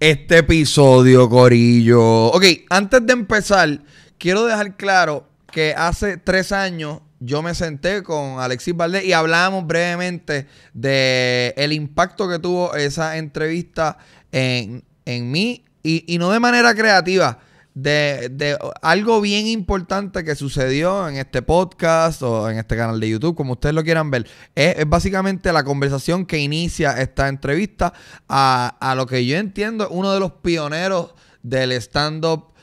este episodio, corillo. Ok, antes de empezar, quiero dejar claro que hace 3 años yo me senté con Alexis Valdés y hablamos brevemente de el impacto que tuvo esa entrevista en mí y no de manera creativa, de algo bien importante que sucedió en este podcast o en este canal de YouTube, como ustedes lo quieran ver. Es básicamente la conversación que inicia esta entrevista a lo que yo entiendo uno de los pioneros del stand-up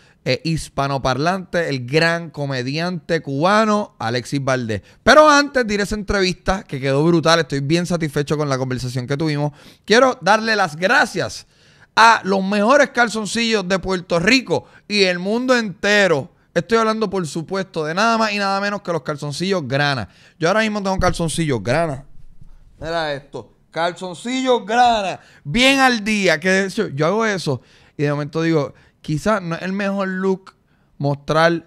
hispanoparlante, el gran comediante cubano Alexis Valdés. Pero antes de ir a esa entrevista, que quedó brutal, estoy bien satisfecho con la conversación que tuvimos, quiero darle las gracias a los mejores calzoncillos de Puerto Rico y el mundo entero. Estoy hablando, por supuesto, de nada más y nada menos que los calzoncillos Grana. Yo ahora mismo tengo calzoncillos Grana. Mira esto, calzoncillos Grana, bien al día. Que de hecho, yo hago eso y de momento digo, quizás no es el mejor look mostrar el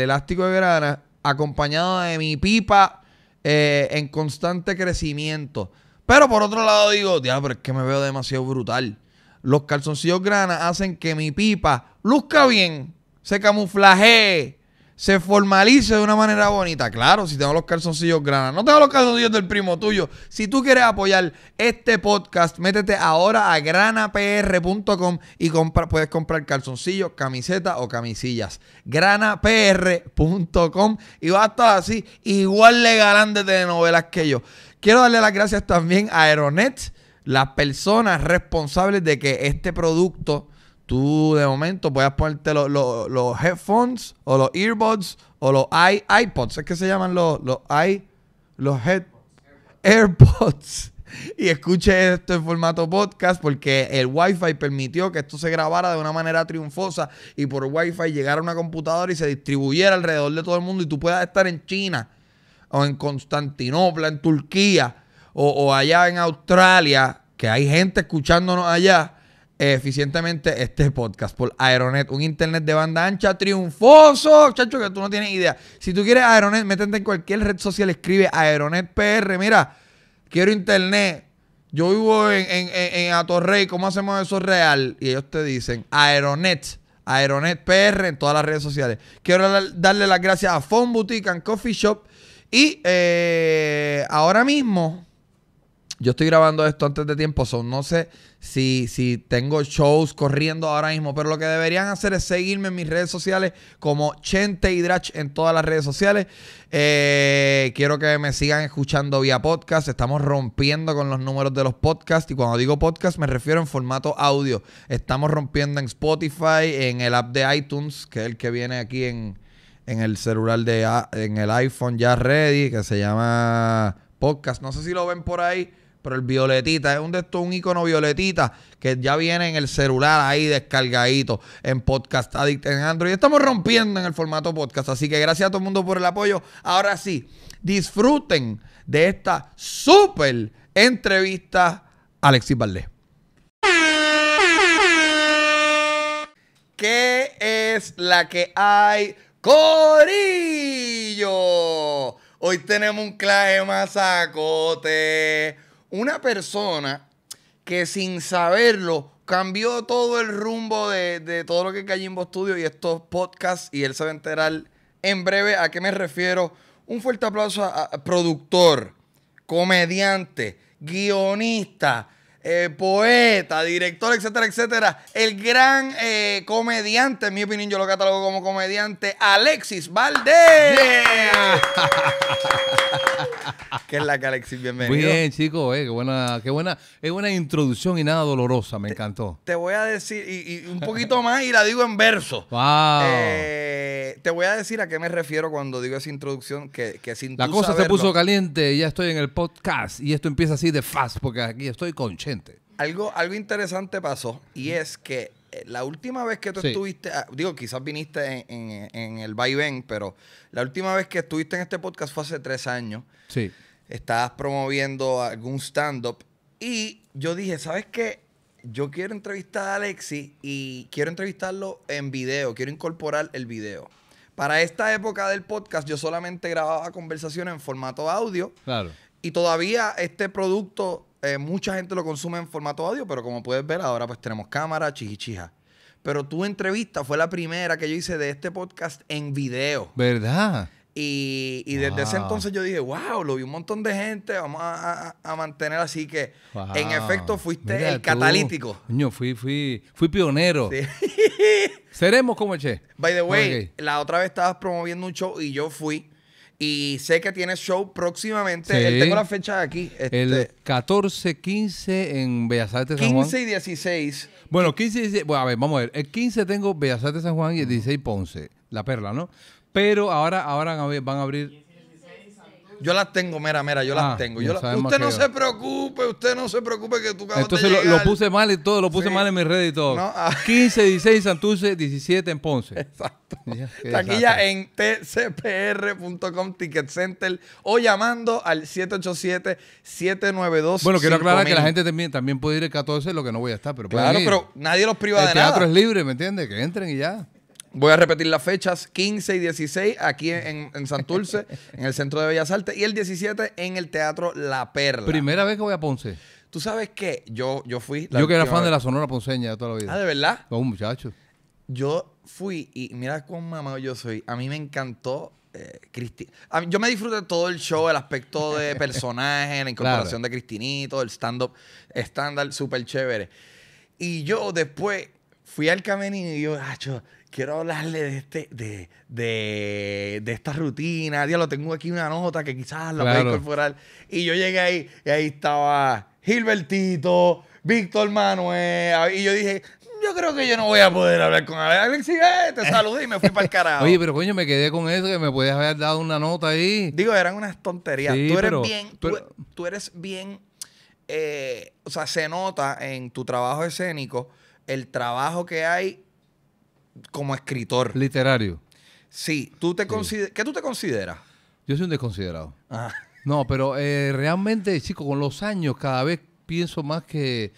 elástico de Grana acompañado de mi pipa en constante crecimiento. Pero por otro lado digo, ya, pero es que me veo demasiado brutal. Los calzoncillos Grana hacen que mi pipa luzca bien, se camuflajee, se formalice de una manera bonita. Claro, si tengo los calzoncillos Grana. No tengo los calzoncillos del primo tuyo. Si tú quieres apoyar este podcast, métete ahora a granapr.com y puedes comprar calzoncillos, camisetas o camisillas. Granapr.com, y va a estar así, igual de galán de telenovelas que yo. Quiero darle las gracias también a Aeronet, las personas responsables de que este producto, tú de momento puedas ponerte los headphones o los earbuds o los iPods. Es que se llaman los AirPods. Y escuche esto en formato podcast, porque el Wi-Fi permitió que esto se grabara de una manera triunfosa y por Wi-Fi llegara a una computadora y se distribuyera alrededor de todo el mundo y tú puedas estar en China, o en Constantinopla, en Turquía, o allá en Australia, que hay gente escuchándonos allá, eficientemente este podcast por Aeronet, un internet de banda ancha triunfoso, chacho, que tú no tienes idea. Si tú quieres Aeronet, métete en cualquier red social, escribe Aeronet PR. Mira, quiero internet, yo vivo en Atorrey, ¿cómo hacemos eso real? Y ellos te dicen Aeronet. Aeronet PR en todas las redes sociales. Quiero darle las gracias a Phone Boutique and Coffee Shop. Y ahora mismo, yo estoy grabando esto antes de tiempo, no sé si tengo shows corriendo ahora mismo, pero lo que deberían hacer es seguirme en mis redes sociales como Chente y Drach en todas las redes sociales. Quiero que me sigan escuchando vía podcast. Estamos rompiendo con los números de los podcasts, y cuando digo podcast me refiero en formato audio. Estamos rompiendo en Spotify, en el app de iTunes, que es el que viene aquí en el celular en el iPhone ya ready, que se llama Podcast. No sé si lo ven por ahí, pero el violetita, es un icono violetita que ya viene en el celular ahí descargadito, en Podcast Addict, en Android. Estamos rompiendo en el formato podcast, así que gracias a todo el mundo por el apoyo. Ahora sí, disfruten de esta súper entrevista a Alexis Valdés. ¿Qué es la que hay, corillo? Hoy tenemos un clave masacote. Una persona que sin saberlo cambió todo el rumbo de todo lo que es Gallimbo Studio y estos podcasts, y él se va a enterar en breve a qué me refiero. Un fuerte aplauso a productor, comediante, guionista, poeta, director, etcétera, etcétera. El gran comediante, en mi opinión, yo lo catalogo como comediante, Alexis Valdés. Yeah. ¿Qué es la que, Alexis? Bienvenido. Bien, chicos, qué buena. Es una introducción y nada dolorosa, me encantó. Te voy a decir, y un poquito más, y la digo en verso. Wow. Te voy a decir a qué me refiero cuando digo esa introducción, que sin la cosa saberlo, se puso caliente, ya estoy en el podcast, y esto empieza así de fast, porque aquí estoy con Chente. Algo interesante pasó, y es que la última vez que tú estuviste, digo, quizás viniste en el vaivén, pero la última vez que estuviste en este podcast fue hace 3 años. Sí. Estabas promoviendo algún stand-up y yo dije, ¿sabes qué? Yo quiero entrevistar a Alexis y quiero entrevistarlo en video, quiero incorporar el video. Para esta época del podcast yo solamente grababa conversaciones en formato audio. Claro. Y todavía este producto Mucha gente lo consume en formato audio, pero como puedes ver, ahora pues tenemos cámara, chichichija. Pero tu entrevista fue la primera que yo hice de este podcast en video. ¿Verdad? Y desde ese entonces yo dije, wow, lo vi un montón de gente, vamos a mantener así que, en efecto, fuiste el catalítico. Coño, fui pionero. Sí. Seremos como Che. By the way, okay, la otra vez estabas promoviendo un show y yo fui. Y sé que tienes show próximamente. Sí. Tengo la fecha aquí. El 14, 15 en Bellas Artes San Juan. 15 y 16. Bueno, 15 y 16. Bueno, a ver, vamos a ver. El 15 tengo Bellas Artes San Juan y el 16 Ponce. La Perla, ¿no? Pero ahora van a abrir... Yo las tengo, mera, yo las tengo. Usted no se preocupe, que tú acabas de llegar. Entonces lo puse mal y todo, lo puse mal en mis redes y todo. No, 15, 16 en Santurce, 17 en Ponce. Exacto. Taquilla en tcpr.com, Ticket Center, o llamando al 787-792-5000. Bueno, quiero aclarar que la gente también puede ir el 14, lo que no voy a estar, pero claro, pero nadie los priva de nada. El teatro es libre, ¿me entiendes? Que entren y ya. Voy a repetir las fechas, 15 y 16 aquí en Santurce, en el Centro de Bellas Artes, y el 17 en el Teatro La Perla. Primera vez que voy a Ponce. ¿Tú sabes qué? Yo fui... Yo que era fan de la Sonora Ponceña de toda la vida. ¿Ah, de verdad? No, muchacho. Yo fui y mira cuán mamado yo soy. A mí me encantó Cristinito. Yo me disfruté todo el show, el aspecto de personaje, la incorporación de Cristinito, el stand-up estándar, súper chévere. Y yo después fui al camerino y yo... Quiero hablarle de esta rutina. Diablo, tengo aquí una nota que quizás la pueda incorporar. Y yo llegué ahí y ahí estaba Gilbertito, Víctor Manuel. Y yo dije, yo creo que yo no voy a poder hablar con Alexis. Te saludé y me fui para el carajo. Oye, pero coño, me quedé con eso que me podías haber dado una nota ahí. Digo, eran unas tonterías. Sí, tú eres bien... o sea, se nota en tu trabajo escénico el trabajo que hay como escritor. Literario. Sí. ¿Qué tú te consideras? Yo soy un desconsiderado. Ah. No, pero realmente, chico, con los años cada vez pienso más que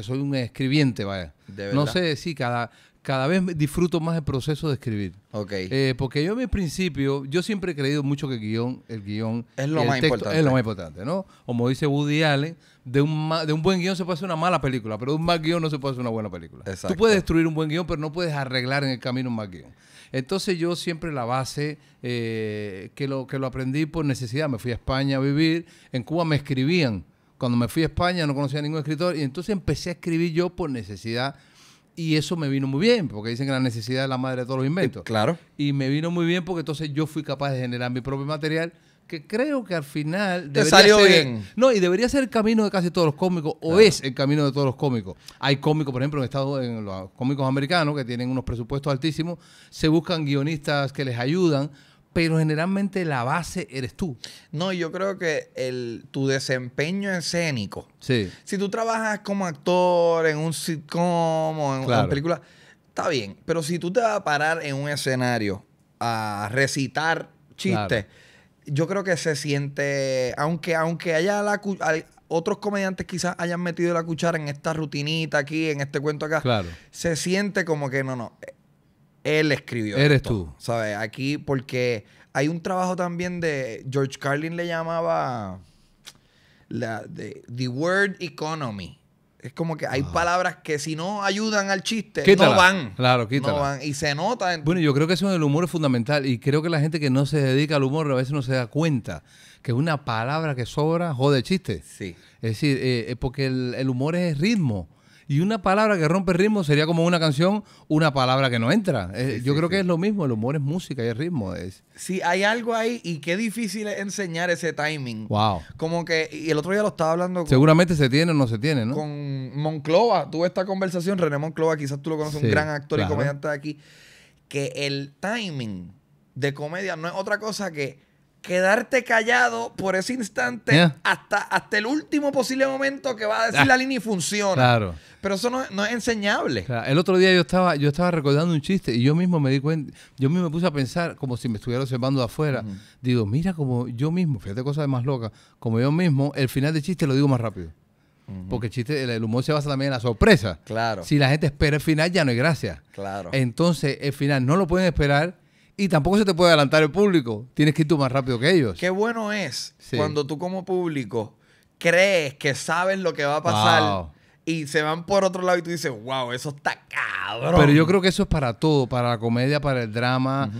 soy un escribiente, vaya. ¿De verdad? No sé, sí, cada vez disfruto más el proceso de escribir. Ok. Porque yo en mi principio, yo siempre he creído mucho que el guión es lo más importante. Es lo más importante, ¿no? Como dice Woody Allen, de un buen guión se puede hacer una mala película, pero de un mal guión no se puede hacer una buena película. Exacto. Tú puedes destruir un buen guión, pero no puedes arreglar en el camino un mal guión. Entonces yo siempre la base, que lo aprendí por necesidad. Me fui a España a vivir. En Cuba me escribían. Cuando me fui a España no conocía a ningún escritor y entonces empecé a escribir yo por necesidad. Y eso me vino muy bien, porque dicen que la necesidad es la madre de todos los inventos. Claro. Y me vino muy bien porque entonces yo fui capaz de generar mi propio material, que creo que al final... Te salió bien. No, y debería ser el camino de casi todos los cómicos, o es el camino de todos los cómicos. Hay cómicos, por ejemplo, en los cómicos americanos, que tienen unos presupuestos altísimos, se buscan guionistas que les ayudan, pero generalmente la base eres tú. No, yo creo que tu desempeño escénico... Sí. Si tú trabajas como actor en un sitcom o en una película, está bien. Pero si tú te vas a parar en un escenario a recitar chistes, yo creo que se siente... Aunque haya otros comediantes quizás hayan metido la cuchara en esta rutinita aquí, en este cuento acá, se siente como que no. Él escribió. Eres tú. ¿Sabes? Aquí, porque hay un trabajo también de... George Carlin le llamaba... The word economy. Es como que hay palabras que si no ayudan al chiste, no van. Claro, quítala. No van. Y se nota. Bueno, yo creo que eso en el humor es fundamental. Y creo que la gente que no se dedica al humor a veces no se da cuenta que una palabra que sobra jode el chiste. Sí. Es decir, porque el humor es ritmo. Y una palabra que rompe ritmo sería como una canción, una palabra que no entra. Yo creo que es lo mismo. El humor es música y el ritmo es... Sí, hay algo ahí y qué difícil es enseñar ese timing. Wow. Como que... Y el otro día lo estaba hablando... Seguramente se tiene o no se tiene, ¿no? Con Monclova. Tuve esta conversación. René Monclova, quizás tú lo conoces, un gran actor y comediante de aquí. Que el timing de comedia no es otra cosa que... quedarte callado por ese instante hasta el último posible momento que va a decir la línea y funciona. Claro. Pero eso no es enseñable. Claro. El otro día yo estaba recordando un chiste y yo mismo me di cuenta, yo mismo me puse a pensar como si me estuviera observando de afuera. Digo, mira, como yo mismo, fíjate cosas más locas, como yo mismo, el final del chiste lo digo más rápido. Porque el chiste, el humor se basa también en la sorpresa. Claro. Si la gente espera el final, ya no hay gracia. Claro. Entonces, el final no lo pueden esperar. Y tampoco se te puede adelantar el público. Tienes que ir tú más rápido que ellos. Qué bueno es cuando tú como público crees que sabes lo que va a pasar. Wow. Y se van por otro lado y tú dices, wow, eso está cabrón. Pero yo creo que eso es para todo, para la comedia, para el drama,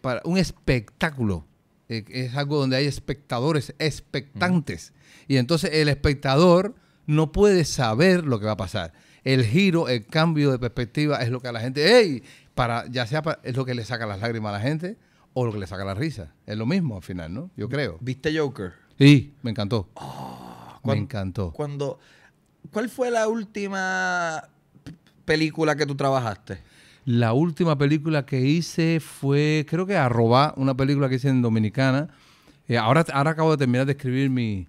para un espectáculo. Es algo donde hay espectadores, expectantes. Y entonces el espectador no puede saber lo que va a pasar. El giro, el cambio de perspectiva es lo que a la gente, ¡hey! Para, ya sea para, es lo que le saca las lágrimas a la gente o lo que le saca la risa. Es lo mismo al final, ¿no? Yo creo. ¿Viste Joker? Sí, me encantó. Oh, me encantó. ¿Cuál fue la última película que tú trabajaste? La última película que hice fue, creo que Arrobá, una película que hice en Dominicana. Ahora acabo de terminar de escribir mi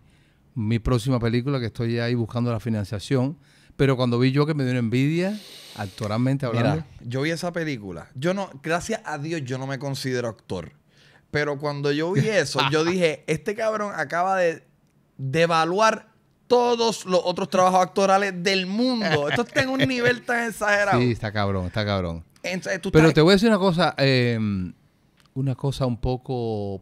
próxima película, que estoy ahí buscando la financiación. Pero cuando vi Joker me dio una envidia, actoralmente hablando. Mira, yo vi esa película. Yo no, gracias a Dios, yo no me considero actor. Pero cuando yo vi eso, yo dije, este cabrón acaba de devaluar todos los otros trabajos actorales del mundo. Esto está en un nivel tan exagerado. Sí, está cabrón, está cabrón. Entonces, pero te voy a decir una cosa un poco,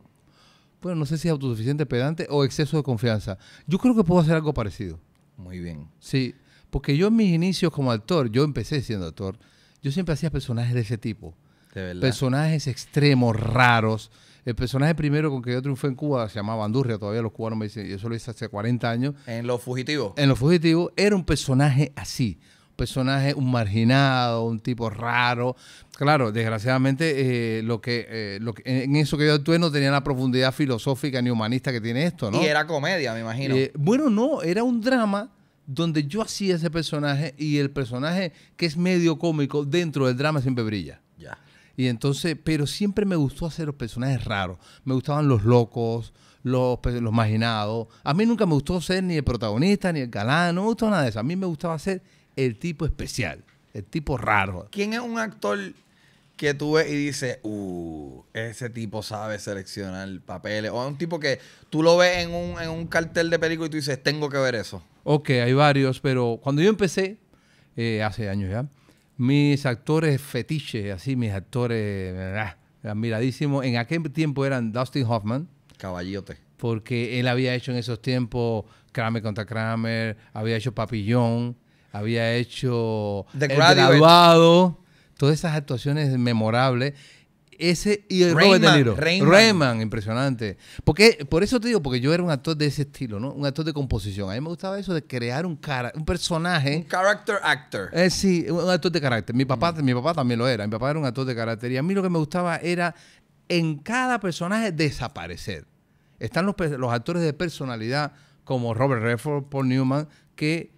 bueno, no sé si es autosuficiente, pedante o exceso de confianza. Yo creo que puedo hacer algo parecido. Muy bien. Sí, porque yo en mis inicios como actor, yo empecé siendo actor, yo siempre hacía personajes de ese tipo. De verdad. Personajes extremos, raros. El personaje primero con que yo triunfé en Cuba se llamaba Andurria, todavía los cubanos me dicen, y eso lo hice hace 40 años. ¿En Los Fugitivos? En Los Fugitivos era un personaje así, un personaje, un marginado, un tipo raro. Claro, desgraciadamente, en eso que yo actué no tenía la profundidad filosófica ni humanista que tiene esto, ¿no? Y era comedia, me imagino. Bueno, no, era un drama donde yo hacía ese personaje y el personaje que es medio cómico dentro del drama siempre brilla. Ya. Y entonces, pero siempre me gustó hacer los personajes raros. Me gustaban los locos, los marginados. A mí nunca me gustó ser ni el protagonista, ni el galán. No me gustó nada de eso. A mí me gustaba ser el tipo especial, el tipo raro. ¿Quién es un actor que tú ves y dices, ese tipo sabe seleccionar papeles? O es un tipo que tú lo ves en un cartel de película y tú dices, tengo que ver eso. Ok, hay varios, pero cuando yo empecé, hace años ya, mis actores fetiches, así, mis actores admiradísimos. En aquel tiempo eran Dustin Hoffman. Caballote. Porque él había hecho en esos tiempos Kramer contra Kramer, había hecho Papillón, había hecho The Graduado. Todas esas actuaciones memorables. Ese y el Robert De Niro. Rayman, impresionante. Porque, por eso te digo, porque yo era un actor de ese estilo, ¿no? Un actor de composición. A mí me gustaba eso de crear un personaje. Un character actor. Sí, un actor de carácter. Mi papá también lo era. Mi papá era un actor de carácter. Y a mí lo que me gustaba era en cada personaje desaparecer. Están los actores de personalidad como Robert Redford, Paul Newman, que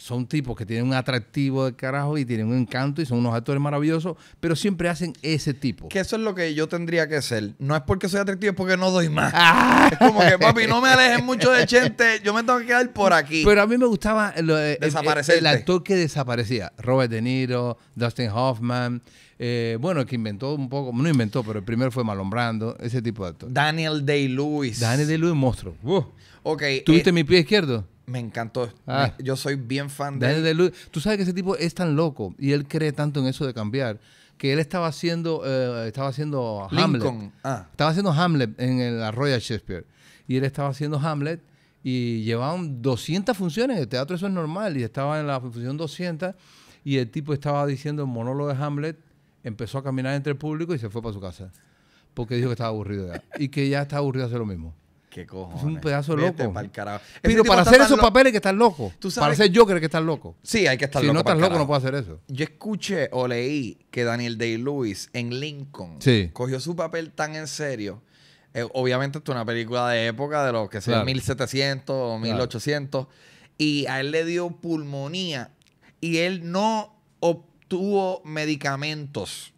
son tipos que tienen un atractivo de carajo y tienen un encanto y son unos actores maravillosos, pero siempre hacen ese tipo. Que eso es lo que yo tendría que ser. No es porque soy atractivo, es porque no doy más. ¡Ah! Es como que, papi, no me alejes mucho de Chente. Yo me tengo que quedar por aquí. Pero a mí me gustaba el actor que desaparecía. Robert De Niro, Dustin Hoffman. Bueno, el que inventó un poco, no inventó, pero el primero fue Marlon Brando, ese tipo de actor. Daniel Day-Lewis. Daniel Day-Lewis, monstruo. Okay, ¿tuviste mi pie izquierdo? Me encantó. Yo soy bien fan de él. Tú sabes que ese tipo es tan loco y él cree tanto en eso de cambiar que él estaba haciendo Hamlet. Estaba haciendo Hamlet en la Royal Shakespeare. Y él estaba haciendo Hamlet y llevaban 200 funciones. En el teatro eso es normal. Y estaba en la función 200 y el tipo estaba diciendo el monólogo de Hamlet, empezó a caminar entre el público y se fue para su casa. Porque dijo que estaba aburrido ya. Y que ya estaba aburrido de hacer lo mismo. ¿Qué cojones? Es un pedazo de loco. Pero para hacer esos papeles que están locos. Para ser Joker que estás loco. Sí, hay que estar loco. Si no estás loco no puedes hacer eso. Yo escuché o leí que Daniel Day-Lewis en Lincoln cogió su papel tan en serio. Obviamente esto es una película de época de los que sea 1700 o 1800. Y a él le dio pulmonía y él no obtuvo medicamentos.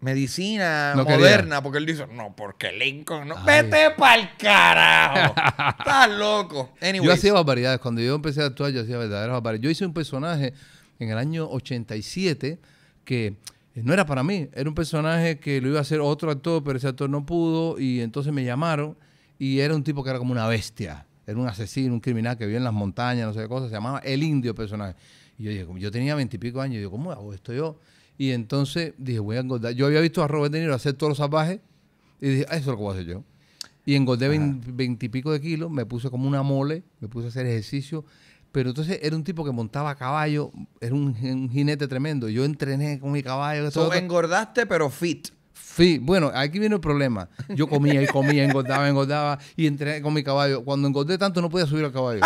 Medicina no moderna, quería. Porque él dice, no, porque Lincoln no. Ay. ¡Vete pa'l carajo! ¡Estás loco! Anyways. Yo hacía barbaridades. Cuando yo empecé a actuar, yo hacía verdaderas barbaridades. Yo hice un personaje en el año 87 que no era para mí. Era un personaje que lo iba a hacer otro actor, pero ese actor no pudo. Y entonces me llamaron y era un tipo que era como una bestia. Era un asesino, un criminal que vivía en las montañas, no sé qué cosa. Se llamaba El Indio personaje. Y yo dije, yo tenía 20 y pico años. Y yo, ¿cómo hago esto yo? Y entonces dije, voy a engordar. Yo había visto a Robert De Niro hacer todos los salvajes y dije, eso es lo que voy a hacer yo. Y engordé 20 y pico de kilos, me puse como una mole, me puse a hacer ejercicio. Pero entonces era un tipo que montaba a caballo, era un jinete tremendo. Yo entrené con mi caballo. So, engordaste, pero fit. Sí, bueno, aquí viene el problema. Yo comía y comía, engordaba y entrené con mi caballo. Cuando engordé tanto no podía subir al caballo.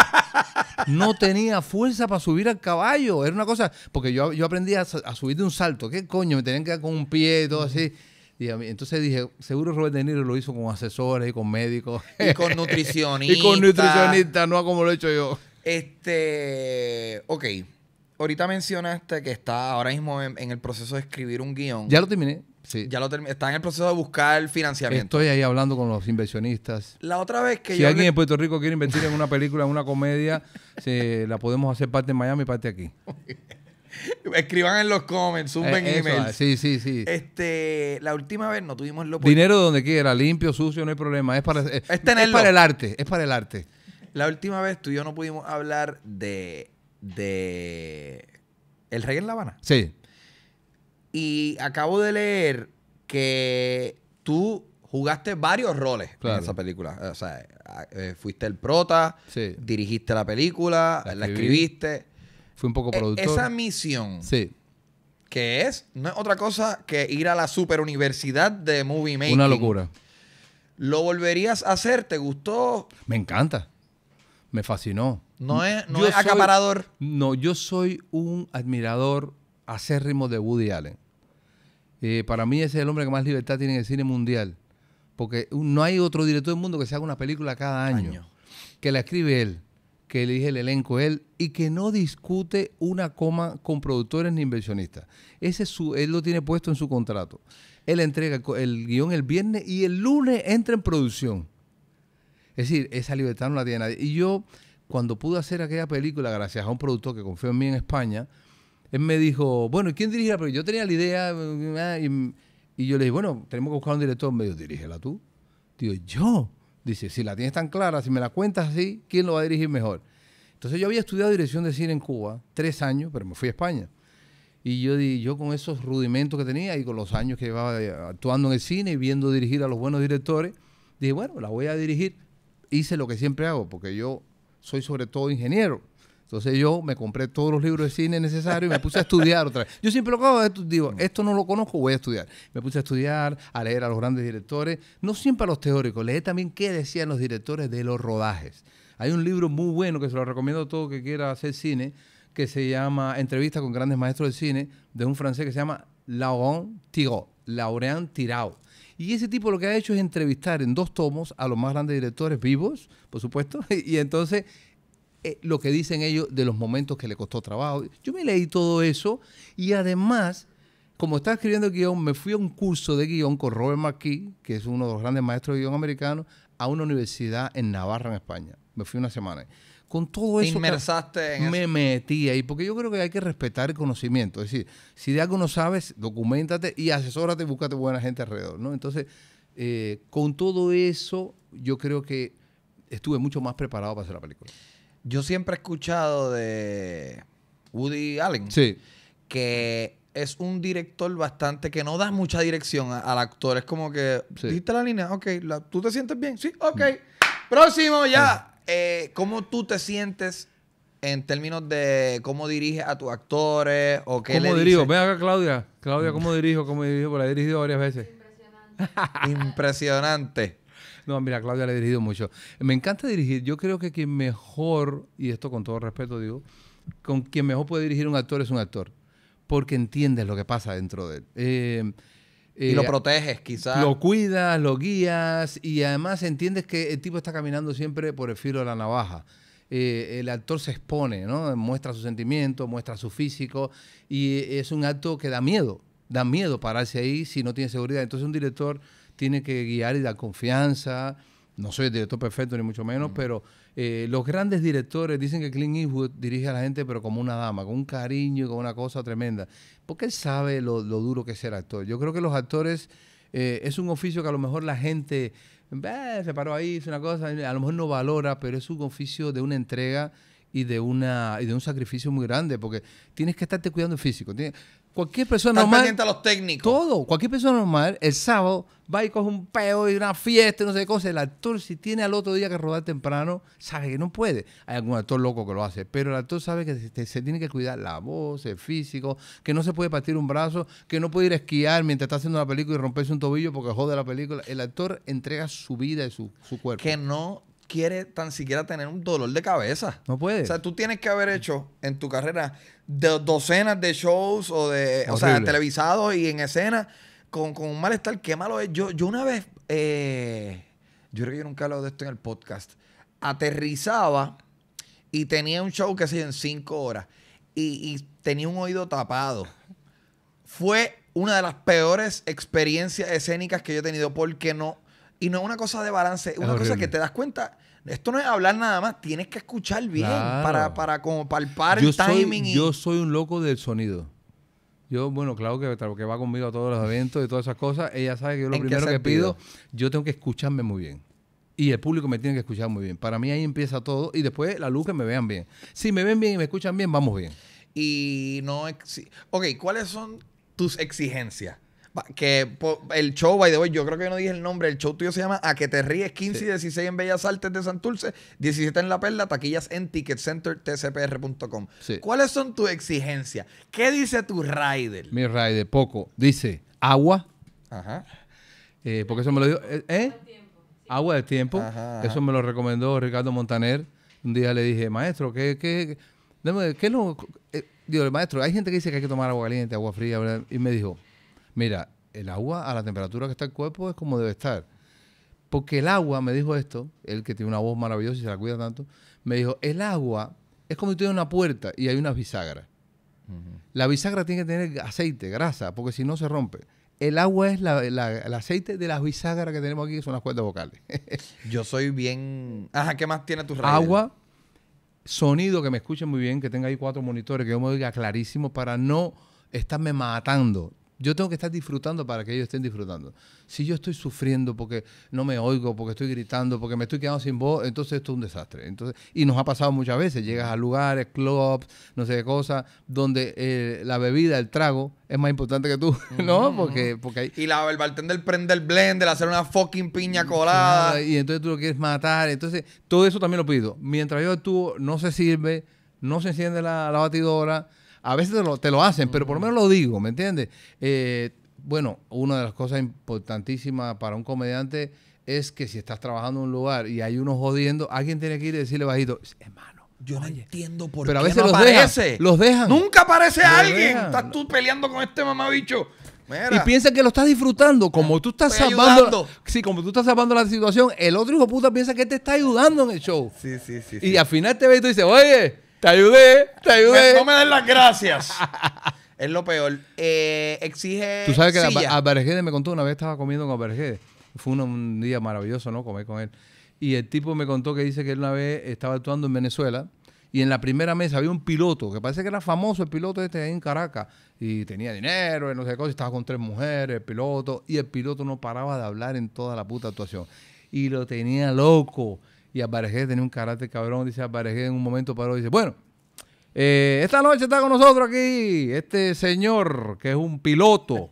No tenía fuerza para subir al caballo. Era una cosa... Porque yo aprendí a subir de un salto. ¿Qué coño? Me tenían que dar con un pie y todo así. Y entonces dije, seguro Robert De Niro lo hizo con asesores y con médicos. Y con nutricionistas. Y con nutricionistas, no como lo he hecho yo. Ok. Ahorita mencionaste que está ahora mismo en el proceso de escribir un guión. Ya lo terminé. Sí. Ya lo terminé. Está en el proceso de buscar financiamiento. Estoy ahí hablando con los inversionistas. La otra vez que yo... Si alguien en Puerto Rico quiere invertir en una película, en una comedia, la podemos hacer parte en Miami y parte aquí. Escriban en los comments, suben emails. Sí, sí, sí. La última vez no tuvimos lo... Dinero donde quiera, limpio, sucio, no hay problema. Es para el arte, es para el arte. La última vez tú y yo no pudimos hablar de El Rey en La Habana. Sí. Y acabo de leer que tú jugaste varios roles en esa película. O sea, fuiste el prota, dirigiste la película, la escribiste. Fui un poco productor. Esa misión, que no es otra cosa que ir a la superuniversidad de movie making. Una locura. ¿Lo volverías a hacer? ¿Te gustó? Me encanta. Me fascinó. No es acaparador. No, yo soy un admirador acérrimo de Woody Allen. Para mí ese es el hombre que más libertad tiene en el cine mundial. Porque no hay otro director del mundo que se haga una película cada año. Que la escribe él, que elige el elenco él y que no discute una coma con productores ni inversionistas. Él lo tiene puesto en su contrato. Él entrega el guión el viernes y el lunes entra en producción. Es decir, esa libertad no la tiene nadie. Y yo, cuando pude hacer aquella película, gracias a un productor que confió en mí en España, él me dijo, bueno, ¿y quién dirigirá? Pero yo tenía la idea y yo le dije, bueno, tenemos que buscar un director. Me dijo, dirígela tú. Digo, ¿yo? Dice, si la tienes tan clara, si me la cuentas así, ¿quién lo va a dirigir mejor? Entonces yo había estudiado dirección de cine en Cuba 3 años, pero me fui a España. Y yo con esos rudimentos que tenía y con los años que llevaba actuando en el cine y viendo dirigir a los buenos directores, dije, bueno, la voy a dirigir. Hice lo que siempre hago, porque yo soy sobre todo ingeniero. Entonces yo me compré todos los libros de cine necesarios y me puse a estudiar otra vez. Yo siempre lo hago, digo, esto no lo conozco, voy a estudiar. Me puse a estudiar, a leer a los grandes directores, no siempre a los teóricos, leí también qué decían los directores de los rodajes. Hay un libro muy bueno que se lo recomiendo a todo que quiera hacer cine, que se llama Entrevista con grandes maestros de cine, de un francés que se llama Laurent Tirard. Y ese tipo lo que ha hecho es entrevistar en 2 tomos a los más grandes directores vivos, por supuesto, y entonces lo que dicen ellos de los momentos que le costó trabajo. Yo me leí todo eso y además, como estaba escribiendo guión, me fui a un curso de guión con Robert McKee, que es uno de los grandes maestros de guión americanos, a una universidad en Navarra, en España. Me fui una semana. Con todo eso... Inmersaste en... Me metí ahí, porque yo creo que hay que respetar el conocimiento. Es decir, si de algo no sabes, documentate y asesórate y búscate buena gente alrededor, ¿no? Entonces, con todo eso, yo creo que estuve mucho más preparado para hacer la película. Yo siempre he escuchado de Woody Allen que es un director bastante que no da mucha dirección al actor. Es como que, ¿dijiste la línea? Ok. ¿Tú te sientes bien? Sí, ok. Próximo, ya. ¿Cómo tú te sientes en términos de cómo diriges a tus actores o qué le dices? ¿Cómo dirijo? Ven acá, Claudia. Claudia, ¿cómo dirijo? ¿Cómo dirijo? Porque la he dirigido varias veces. Impresionante. Impresionante. No, mira, Claudia la he dirigido mucho. Me encanta dirigir. Yo creo que quien mejor, y esto con todo respeto digo, con quien mejor puede dirigir un actor es un actor. Porque entiendes lo que pasa dentro de él. Y lo proteges, quizás. Lo cuidas, lo guías y además entiendes que el tipo está caminando siempre por el filo de la navaja. El actor se expone, ¿no? Muestra sus sentimientos, muestra su físico y es un acto que da miedo. Da miedo pararse ahí si no tiene seguridad. Entonces un director tiene que guiar y dar confianza. No soy el director perfecto, ni mucho menos, pero los grandes directores dicen que Clint Eastwood dirige a la gente, pero como una dama, con un cariño y con una cosa tremenda. Porque él sabe lo duro que es ser actor. Yo creo que los actores es un oficio que a lo mejor la gente se paró ahí, hizo una cosa, a lo mejor no valora, pero es un oficio de una entrega y de un sacrificio muy grande, porque tienes que estarte cuidando el físico. Cualquier persona normal, pendiente a los técnicos. Todo. Cualquier persona normal, el sábado, va y coge un peo y una fiesta, no sé qué cosa. El actor, si tiene al otro día que rodar temprano, sabe que no puede. Hay algún actor loco que lo hace, pero el actor sabe que se tiene que cuidar la voz, el físico, que no se puede partir un brazo, que no puede ir a esquiar mientras está haciendo la película y romperse un tobillo porque jode la película. El actor entrega su vida y su cuerpo. Que no quiere tan siquiera tener un dolor de cabeza. No puede. O sea, tú tienes que haber hecho en tu carrera docenas de shows o de... Horrible. O sea, televisados y en escena con un malestar. Qué malo es. Yo una vez... yo creo que yo nunca he hablado de esto en el podcast. Aterrizaba y tenía un show, qué sé yo, en 5 horas. Y tenía un oído tapado. Fue una de las peores experiencias escénicas que yo he tenido porque no... Y no es una cosa de balance, es una cosa que te das cuenta. Esto no es hablar nada más, tienes que escuchar bien, claro, para como palpar el timing. Yo soy un loco del sonido. Yo, bueno, claro que va conmigo a todos los eventos y todas esas cosas. Ella sabe que yo lo primero que pido, yo tengo que escucharme muy bien. Y el público me tiene que escuchar muy bien. Para mí ahí empieza todo y después la luz, que me vean bien. Si me ven bien y me escuchan bien, vamos bien. Y no... Ok, ¿cuáles son tus exigencias? Que el show, by the way, yo creo que yo no dije el nombre. El show tuyo se llama A que te ríes, 15 y 16 en Bellas Artes de Santurce, 17 en La Perla, taquillas en Ticket Center, tcpr.com. Sí. ¿Cuáles son tus exigencias? ¿Qué dice tu rider? Mi rider, poco. Dice agua. Ajá. Porque eso me lo dijo. Agua del tiempo. Ajá, ajá. Eso me lo recomendó Ricardo Montaner. Un día le dije, maestro, ¿qué es lo...? Digo, maestro, hay gente que dice que hay que tomar agua caliente, agua fría, ¿verdad? Y me dijo... Mira, el agua a la temperatura que está el cuerpo es como debe estar. Porque el agua, me dijo esto, él que tiene una voz maravillosa y se la cuida tanto, me dijo, el agua es como si tuviera una puerta y hay unas bisagras. Uh-huh. La bisagra tiene que tener aceite, grasa, porque si no se rompe. El agua es el aceite de las bisagras que tenemos aquí, que son las cuerdas vocales. Yo soy bien... Ajá, ¿qué más tiene tu radio? Agua, sonido, que me escuchen muy bien, que tenga ahí 4 monitores, que yo me oiga clarísimo para no estarme matando. Yo tengo que estar disfrutando para que ellos estén disfrutando. Si yo estoy sufriendo porque no me oigo, porque estoy gritando, porque me estoy quedando sin voz, entonces esto es un desastre. Entonces, y nos ha pasado muchas veces. Llegas a lugares, clubs, no sé qué cosas, donde la bebida, el trago, es más importante que tú, ¿no? Porque hay... Y el bartender prende el blender, hacer una fucking piña colada. Y entonces tú lo quieres matar. Entonces, todo eso también lo pido. Mientras yo actúo, no se sirve, no se enciende la batidora. A veces te lo hacen, pero por lo menos lo digo, ¿me entiendes? Bueno, una de las cosas importantísimas para un comediante es que si estás trabajando en un lugar y hay uno jodiendo, alguien tiene que ir y decirle bajito, hermano, yo no entiendo por qué no aparece. Los dejan. Nunca aparece alguien. Estás tú peleando con este mamabicho. Mira. Y piensa que lo estás disfrutando. Como tú estás salvando, sí, como tú estás salvando la situación, el otro hijo puta piensa que te está ayudando en el show. Sí, sí, sí. Y al final te ve y tú dices, oye... Te ayudé. No me den las gracias. Es lo peor. Exige. Tú sabes que Albergede me contó, una vez estaba comiendo con Albergede. Fue un día maravilloso, ¿no? Comer con él. Y el tipo me contó que dice que él una vez estaba actuando en Venezuela y en la primera mesa había un piloto que parece que era famoso, el piloto este ahí en Caracas. Y tenía dinero, no sé qué cosa, estaba con 3 mujeres, el piloto. Y el piloto no paraba de hablar en toda la puta actuación. Y lo tenía loco. Y Alvarejé tenía un carácter cabrón. Dice Alvarejé, en un momento paró y dice, bueno, esta noche está con nosotros aquí este señor que es un piloto.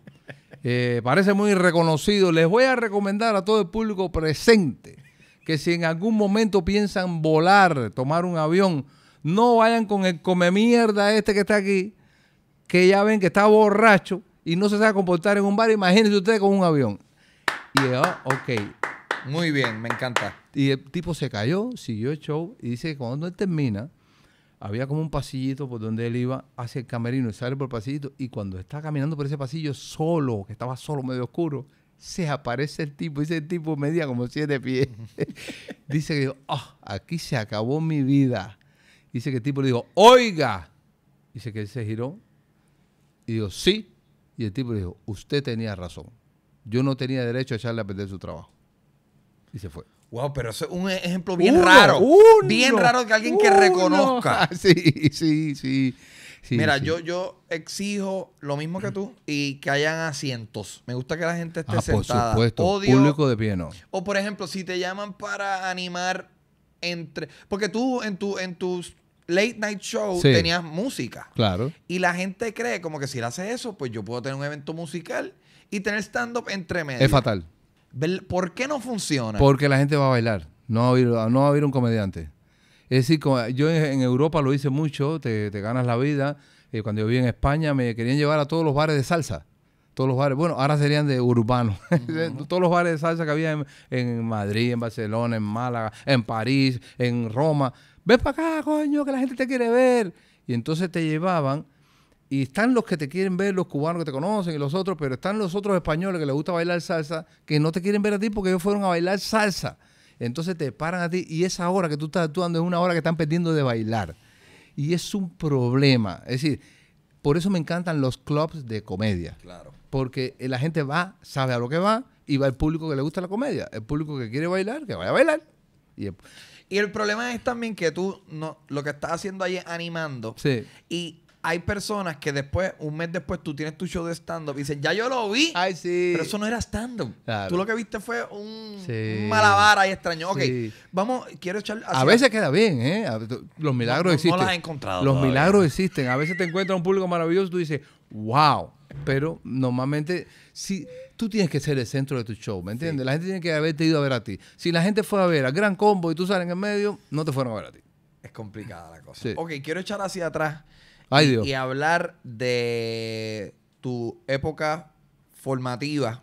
Parece muy reconocido. Les voy a recomendar a todo el público presente que si en algún momento piensan volar, tomar un avión, no vayan con el come mierda este que está aquí, que ya ven que está borracho y no se sabe comportar en un bar. Imagínense ustedes con un avión. Y ok. Muy bien, me encanta. Y el tipo se cayó, siguió el show y dice que cuando él termina, había como un pasillito por donde él iba hacia el camerino y sale por el pasillito, y cuando está caminando por ese pasillo solo, que estaba solo, medio oscuro, se aparece el tipo, dice el tipo medía como 7 pies. Dice que dijo, oh, aquí se acabó mi vida. Dice que el tipo le dijo, oiga. Dice que él se giró y dijo, sí. Y el tipo le dijo, usted tenía razón. Yo no tenía derecho a echarle a perder su trabajo. Y se fue. Wow, pero eso es un ejemplo bien raro. Bien raro que alguien que reconozca. Sí. Mira, sí. Yo exijo lo mismo que tú y que hayan asientos. Me gusta que la gente esté sentada. Por supuesto, público de pie no. O por ejemplo, si te llaman para animar entre... Porque tú en tus late night show tenías música. Claro. Y la gente cree como que si él hace eso, pues yo puedo tener un evento musical y tener stand-up entre medio. Es fatal. ¿Por qué no funciona? Porque la gente va a bailar. No va a oír un comediante. Es decir, yo en Europa lo hice mucho, te ganas la vida. Cuando yo viví en España me querían llevar a todos los bares de salsa. Todos los bares, bueno, ahora serían de urbanos. Uh-huh. Todos los bares de salsa que había en Madrid, en Barcelona, en Málaga, en París, en Roma. Ven para acá, coño, que la gente te quiere ver. Y entonces te llevaban, y están los que te quieren ver, los cubanos que te conocen y los otros, pero están los otros españoles que les gusta bailar salsa, que no te quieren ver a ti porque ellos fueron a bailar salsa. Entonces te paran a ti y esa hora que tú estás actuando es una hora que están perdiendo de bailar. Y es un problema. Es decir, por eso me encantan los clubs de comedia. Claro. Porque la gente va, sabe a lo que va, y va el público que le gusta la comedia. El público que quiere bailar, que vaya a bailar. Y el problema es también que tú lo que estás haciendo ahí es animando. Sí. Y hay personas que después, un mes después, tú tienes tu show de stand-up y dices, ya yo lo vi. Ay, sí. Pero eso no era stand-up. Claro. Tú lo que viste fue un malabar ahí extraño. Ok, vamos, quiero echar... A veces queda bien, ¿eh? Los milagros existen. No las he encontrado. Los milagros existen. A veces te encuentras un público maravilloso y tú dices, wow. Pero normalmente, si tú tienes que ser el centro de tu show, ¿me entiendes? Sí. La gente tiene que haberte ido a ver a ti. Si la gente fue a ver a Gran Combo y tú sales en el medio, no te fueron a ver a ti. Es complicada la cosa. Sí. Ok, quiero echar hacia atrás. Ay, Dios. Y hablar de tu época formativa,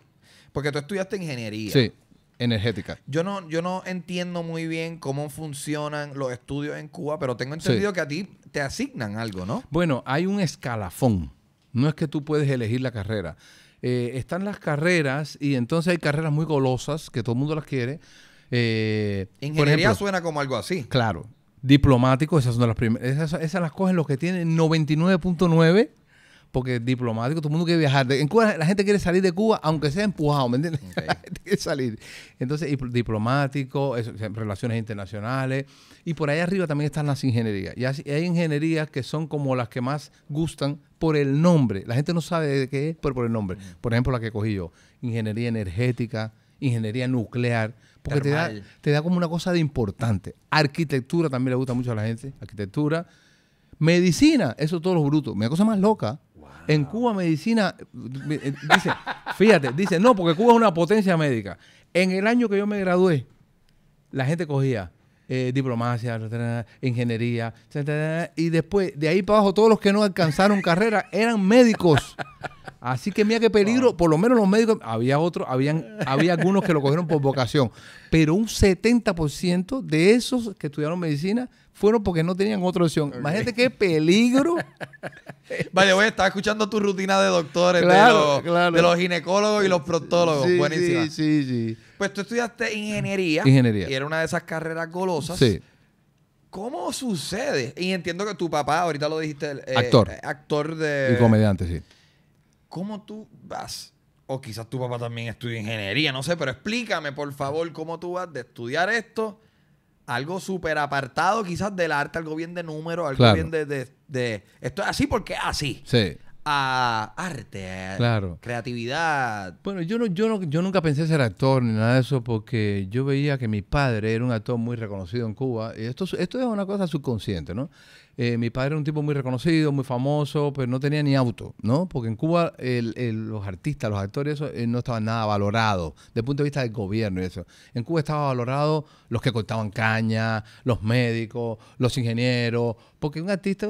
porque tú estudiaste ingeniería. Sí, energética. Yo no entiendo muy bien cómo funcionan los estudios en Cuba, pero tengo entendido que a ti te asignan algo, ¿no? Bueno, hay un escalafón. No es que tú puedes elegir la carrera. Están las carreras y entonces hay carreras muy golosas que todo el mundo las quiere. Ingeniería, por ejemplo, suena como algo así. Claro. Diplomático, esas son las primeras. Esas las cogen los que tienen 99.9, porque diplomático, todo el mundo quiere viajar. En Cuba la gente quiere salir de Cuba, aunque sea empujado, ¿me entiendes? Okay. La gente quiere salir. Entonces, diplomático, relaciones internacionales. Y por ahí arriba también están las ingenierías. Y hay ingenierías que son como las que más gustan por el nombre. La gente no sabe de qué es, pero por el nombre. Por ejemplo, la que cogí yo. Ingeniería energética, ingeniería nuclear. Porque te da como una cosa de importante. Arquitectura también le gusta mucho a la gente. Arquitectura. Medicina. Eso todos los brutos. Una cosa más loca. Wow. En Cuba medicina... Dice, fíjate, dice, no, porque Cuba es una potencia médica. En el año que yo me gradué, la gente cogía diplomacia, ingeniería, y después, de ahí para abajo, todos los que no alcanzaron carrera eran médicos. Así que mira qué peligro, por lo menos los médicos, había algunos que lo cogieron por vocación, pero un 70% de esos que estudiaron medicina fueron porque no tenían otra opción. Okay. Imagínate qué peligro. Vaya, voy a estar escuchando tu rutina de doctores, de los ginecólogos y los proctólogos. Sí, buenísima. Sí, sí. Pues tú estudiaste ingeniería. Ingeniería. Y era una de esas carreras golosas. Sí. ¿Cómo sucede? Y entiendo que tu papá, ahorita lo dijiste, actor de... Y comediante, sí. ¿Cómo tú vas? O quizás tu papá también estudia ingeniería, no sé, pero explícame, por favor, cómo tú vas de estudiar esto, algo súper apartado quizás del arte, algo bien de números, algo bien de esto es así porque así. Sí. A arte, creatividad. Bueno, yo nunca pensé ser actor ni nada de eso porque yo veía que mi padre era un actor muy reconocido en Cuba. Y esto es una cosa subconsciente, ¿no? Mi padre era un tipo muy reconocido, muy famoso, pero no tenía ni auto, ¿no? Porque en Cuba los artistas, los actores, eso, no estaban nada valorados desde el punto de vista del gobierno y eso. En Cuba estaban valorados los que cortaban caña, los médicos, los ingenieros, porque un artista...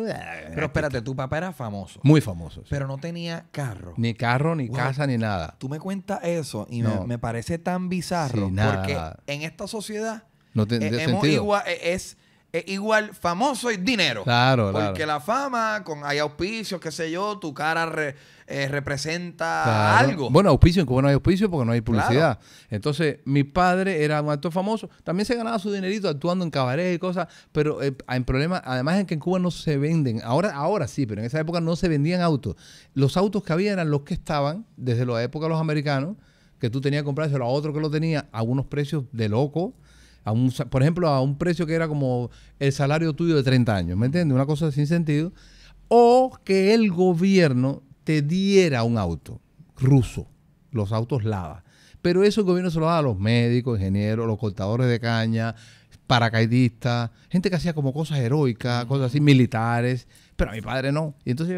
Pero espérate, tu papá era famoso. Muy famoso. Pero no tenía carro. Ni carro, ni casa, ni nada. Tú me cuentas eso y me parece tan bizarro. Sí, porque en esta sociedad no es igual famoso y dinero. Claro, porque la fama, hay auspicios, qué sé yo, tu cara representa algo. Bueno, auspicio, en Cuba no hay auspicio porque no hay publicidad. Claro. Entonces, mi padre era un actor famoso. También se ganaba su dinerito actuando en cabarets y cosas, pero hay problemas. Además, es que en Cuba no se venden. Ahora sí, pero en esa época no se vendían autos. Los autos que había eran los que estaban, desde la época de los americanos, que tú tenías que comprárselo a otro que lo tenía a unos precios de loco. Por ejemplo, a un precio que era como el salario tuyo de 30 años, ¿me entiendes? Una cosa sin sentido. O que el gobierno te diera un auto ruso, los autos lava. Pero eso el gobierno se lo da a los médicos, ingenieros, los cortadores de caña, paracaidistas, gente que hacía como cosas heroicas, cosas así, militares, pero a mi padre no. Y entonces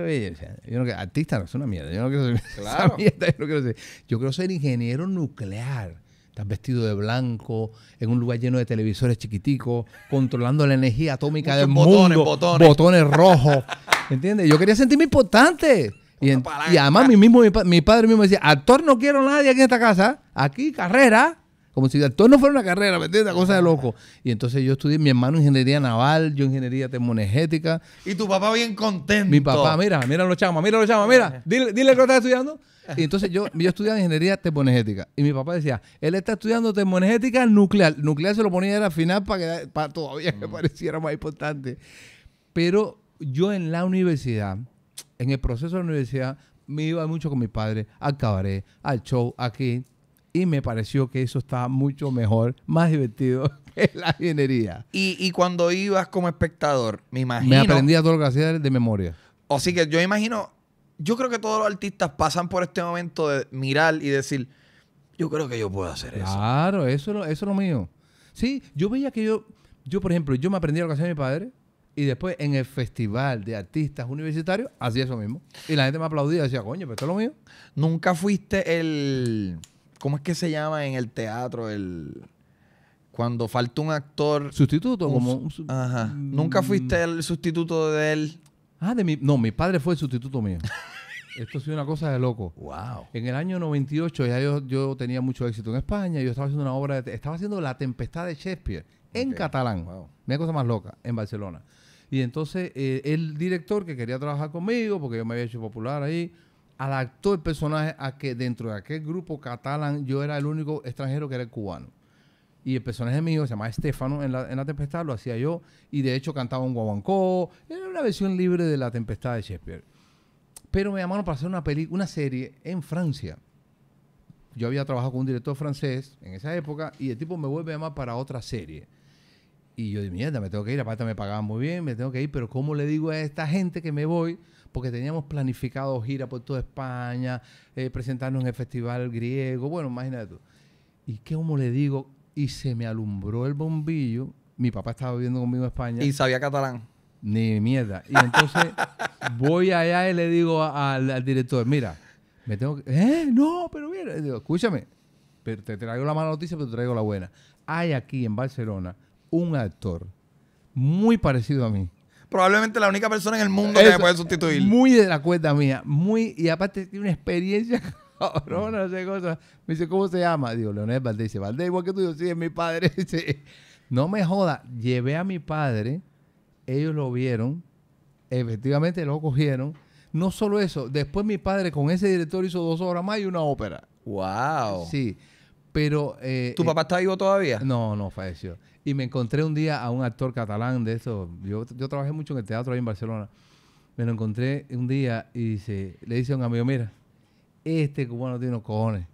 yo no quiero, artista no es una mierda, yo no quiero ser, claro, mierda, yo no quiero ser, yo quiero ser ingeniero nuclear. Estás vestido de blanco, en un lugar lleno de televisores chiquiticos, controlando la energía atómica del mundo. Botones rojos. ¿Entiendes? Yo quería sentirme importante. Y además mi padre mismo decía, actor no quiero nadie aquí en esta casa. Aquí, carrera. Como si actor no fuera una carrera, ¿me entiendes? Cosa de loco. Y entonces yo estudié, mi hermano ingeniería naval, yo ingeniería termoenergética. Y tu papá bien contento. Mi papá, mira los chamas, mira. Dile que lo estás estudiando. Y entonces yo estudiaba ingeniería termoenergética. Y mi papá decía, él está estudiando termoenergética nuclear. Nuclear se lo ponía al final para todavía que pareciera más importante. Pero yo en la universidad, en el proceso de la universidad, me iba mucho con mis padres al cabaret, al show, aquí. Y me pareció que eso estaba mucho mejor, más divertido que la ingeniería. Y cuando ibas como espectador, me imagino... Me aprendía todo lo que hacía de memoria. Así que yo imagino... Yo creo que todos los artistas pasan por este momento de mirar y decir, yo creo que yo puedo hacer eso. Claro, eso es lo mío. Sí, yo veía que yo por ejemplo, yo me aprendí lo que hacía mi padre y después en el festival de artistas universitarios hacía eso mismo. Y la gente me aplaudía y decía, coño, pero esto es lo mío. Nunca fuiste el... ¿Cómo es que se llama en el teatro? Cuando falta un actor... ¿Sustituto? Ajá. ¿Nunca fuiste el sustituto de él? Ah, no, mi padre fue el sustituto mío. Esto ha sido una cosa de loco. Wow. En el año 98 ya yo tenía mucho éxito en España. Yo estaba haciendo una obra, estaba haciendo La Tempestad de Shakespeare en catalán. Wow. Una cosa más loca, en Barcelona. Y entonces el director que quería trabajar conmigo, porque yo me había hecho popular ahí, adaptó el personaje a que dentro de aquel grupo catalán yo era el único extranjero que era el cubano. Y el personaje mío, se llamaba Estefano, en la Tempestad, lo hacía yo. Y de hecho cantaba un guaguancó. Era una versión libre de La Tempestad de Shakespeare. Pero me llamaron para hacer una serie en Francia. Yo había trabajado con un director francés en esa época y el tipo me vuelve a llamar para otra serie. Y yo dije, mierda, me tengo que ir. Aparte me pagaban muy bien, me tengo que ir. Pero ¿cómo le digo a esta gente que me voy? Porque teníamos planificado gira por toda España, presentarnos en el festival griego. Bueno, imagínate tú. ¿Y cómo le digo...? Y se me alumbró el bombillo. Mi papá estaba viviendo conmigo en España. ¿Y sabía catalán? Ni mierda. Y entonces voy allá y le digo al director, mira, me tengo que... No, pero mira. Digo, escúchame, pero te traigo la mala noticia, pero te traigo la buena. Hay aquí en Barcelona un actor muy parecido a mí. Probablemente la única persona en el mundo que me puede sustituir. Muy de la cuerda mía. Muy, y aparte tiene una experiencia... No sé cosas. Me dice, ¿cómo se llama? Digo, Leonel Valdés. Dice, Valdés, igual que tú. Yo, sí, es mi padre. Dice, no me joda. Llevé a mi padre. Ellos lo vieron. Efectivamente lo cogieron. No solo eso. Después mi padre con ese director hizo 2 obras más y una ópera. ¡Wow! Sí. Pero... ¿Tu papá está vivo todavía? No, falleció. Y me encontré un día a un actor catalán de eso. Yo trabajé mucho en el teatro ahí en Barcelona. Me lo encontré un día y le dice a un amigo, mira, este cubano tiene unos cojones.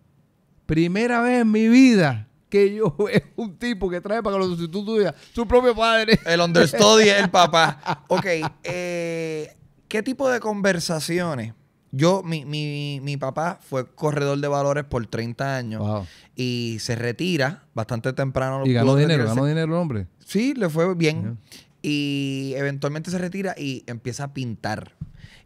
Primera vez en mi vida que yo veo un tipo que trae para que lo sustituya su propio padre. El understudy es el papá. Ok. ¿Qué tipo de conversaciones? Yo, mi papá fue corredor de valores por 30 años. Wow. Y se retira bastante temprano. Y ganó dinero el hombre. Sí, le fue bien. Yeah. Y eventualmente se retira y empieza a pintar.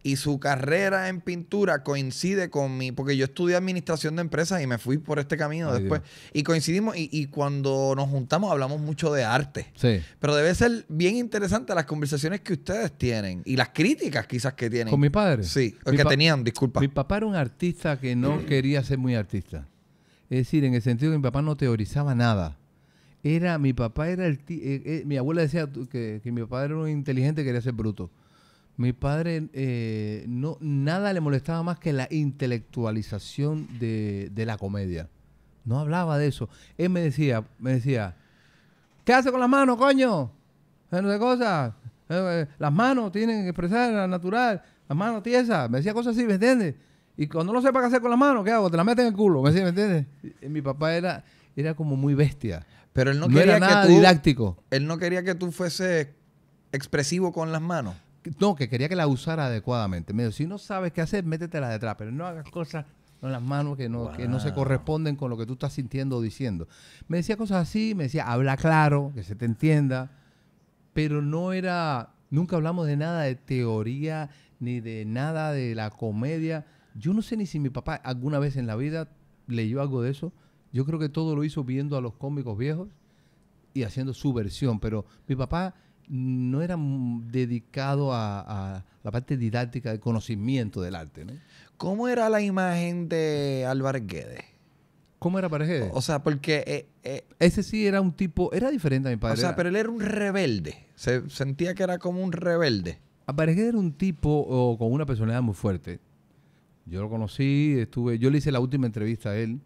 Y su carrera en pintura coincide con mi... Porque yo estudié administración de empresas y me fui por este camino después. Dios. Y coincidimos y cuando nos juntamos hablamos mucho de arte. Sí. Pero debe ser bien interesante las conversaciones que ustedes tienen y las críticas quizás que tienen. ¿Con mi padre? Sí, o que tenían, disculpa. Mi papá era un artista que no quería ser muy artista. Es decir, en el sentido que mi papá no teorizaba nada. Mi papá era el... mi abuela decía que mi papá era un inteligente que quería ser bruto. Mi padre nada le molestaba más que la intelectualización de la comedia. No hablaba de eso. Él me decía, ¿qué hace con las manos, coño? No sé cosas. Las manos tienen que expresar la natural. Las manos tiesas. Me decía cosas así, ¿me entiendes? Y cuando no sepa qué hacer con las manos, ¿qué hago? Te las meten en el culo. Me decía, ¿me entiendes? Y mi papá era como muy bestia. Pero él no quería era nada didáctico. Él no quería que tú fueses expresivo con las manos. No, que quería que la usara adecuadamente. Me dijo, si no sabes qué hacer, métetela detrás, pero no hagas cosas con las manos que no se corresponden con lo que tú estás sintiendo o diciendo. Me decía cosas así, me decía, habla claro, que se te entienda, pero no era, nunca hablamos de nada de teoría, ni de nada de la comedia. Yo no sé ni si mi papá alguna vez en la vida leyó algo de eso. Yo creo que todo lo hizo viendo a los cómicos viejos y haciendo su versión, pero mi papá no era dedicado a la parte didáctica del conocimiento del arte, ¿no? ¿Cómo era la imagen de Álvarez Guedes? ¿Cómo era para Guedes? O sea, porque... ese sí era un tipo... Era diferente a mi padre. O sea, pero él era un rebelde. Se sentía que era como un rebelde. Álvarez Guedes era un tipo con una personalidad muy fuerte. Yo lo conocí, yo le hice la última entrevista a él,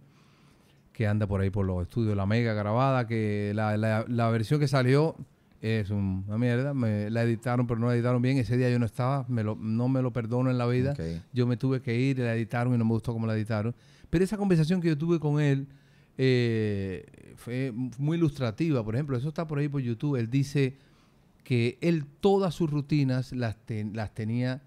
que anda por ahí por los estudios, la mega grabada, que la versión que salió... Es una mierda, la editaron, pero no la editaron bien. Ese día yo no estaba, no me lo perdono en la vida. Okay. Yo me tuve que ir, la editaron y no me gustó cómo la editaron. Pero esa conversación que yo tuve con él fue muy ilustrativa. Por ejemplo, eso está por ahí por YouTube. Él dice que él todas sus rutinas las tenía,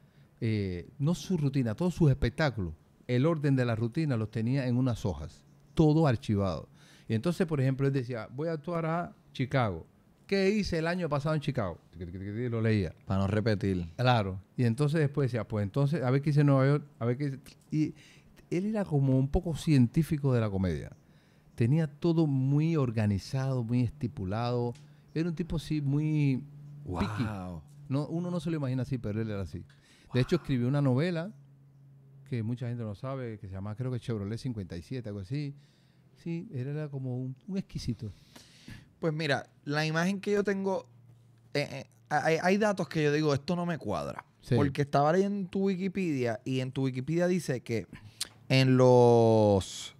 no sus rutinas, todos sus espectáculos, el orden de las rutinas los tenía en unas hojas, todo archivado. Y entonces, por ejemplo, él decía, voy a actuar a Chicago. ¿Qué hice el año pasado en Chicago? Lo leía. Para no repetir. Claro. Y entonces después decía, pues entonces, a ver qué hice en Nueva York, a ver qué hice. Y él era como un poco científico de la comedia. Tenía todo muy organizado, muy estipulado. Era un tipo así muy... ¡Wow! Picky. No, uno no se lo imagina así, pero él era así. Wow. De hecho, escribió una novela que mucha gente no sabe, que se llama, creo que Chevrolet 57, algo así. Sí, él era como un exquisito. Pues mira, la imagen que yo tengo, hay datos que yo digo, esto no me cuadra. Sí. Porque estaba leyendo en tu Wikipedia y en tu Wikipedia dice que en los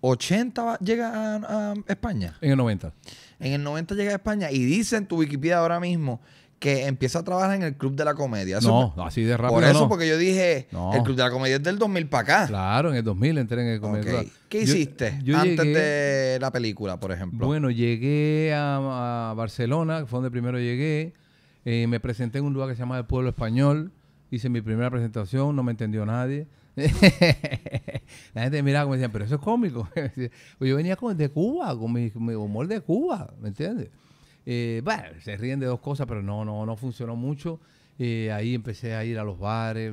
80 llega a España. En el 90. En el 90 llega a España y dice en tu Wikipedia ahora mismo que empieza a trabajar en el Club de la Comedia. Eso, no, así de rápido. Por eso, no. Porque yo dije, no. El Club de la Comedia es del 2000 para acá. Claro, en el 2000 entré en el comedia. Okay. ¿Qué hiciste antes de la película, por ejemplo? Bueno, llegué a Barcelona, que fue donde primero llegué. Me presenté en un lugar que se llama El Pueblo Español. Hice mi primera presentación, no me entendió nadie. La gente miraba como decían, pero eso es cómico. Yo venía de Cuba, con mi humor de Cuba, ¿me entiendes? Bueno, se ríen de dos cosas, pero no funcionó mucho. Ahí empecé a ir a los bares.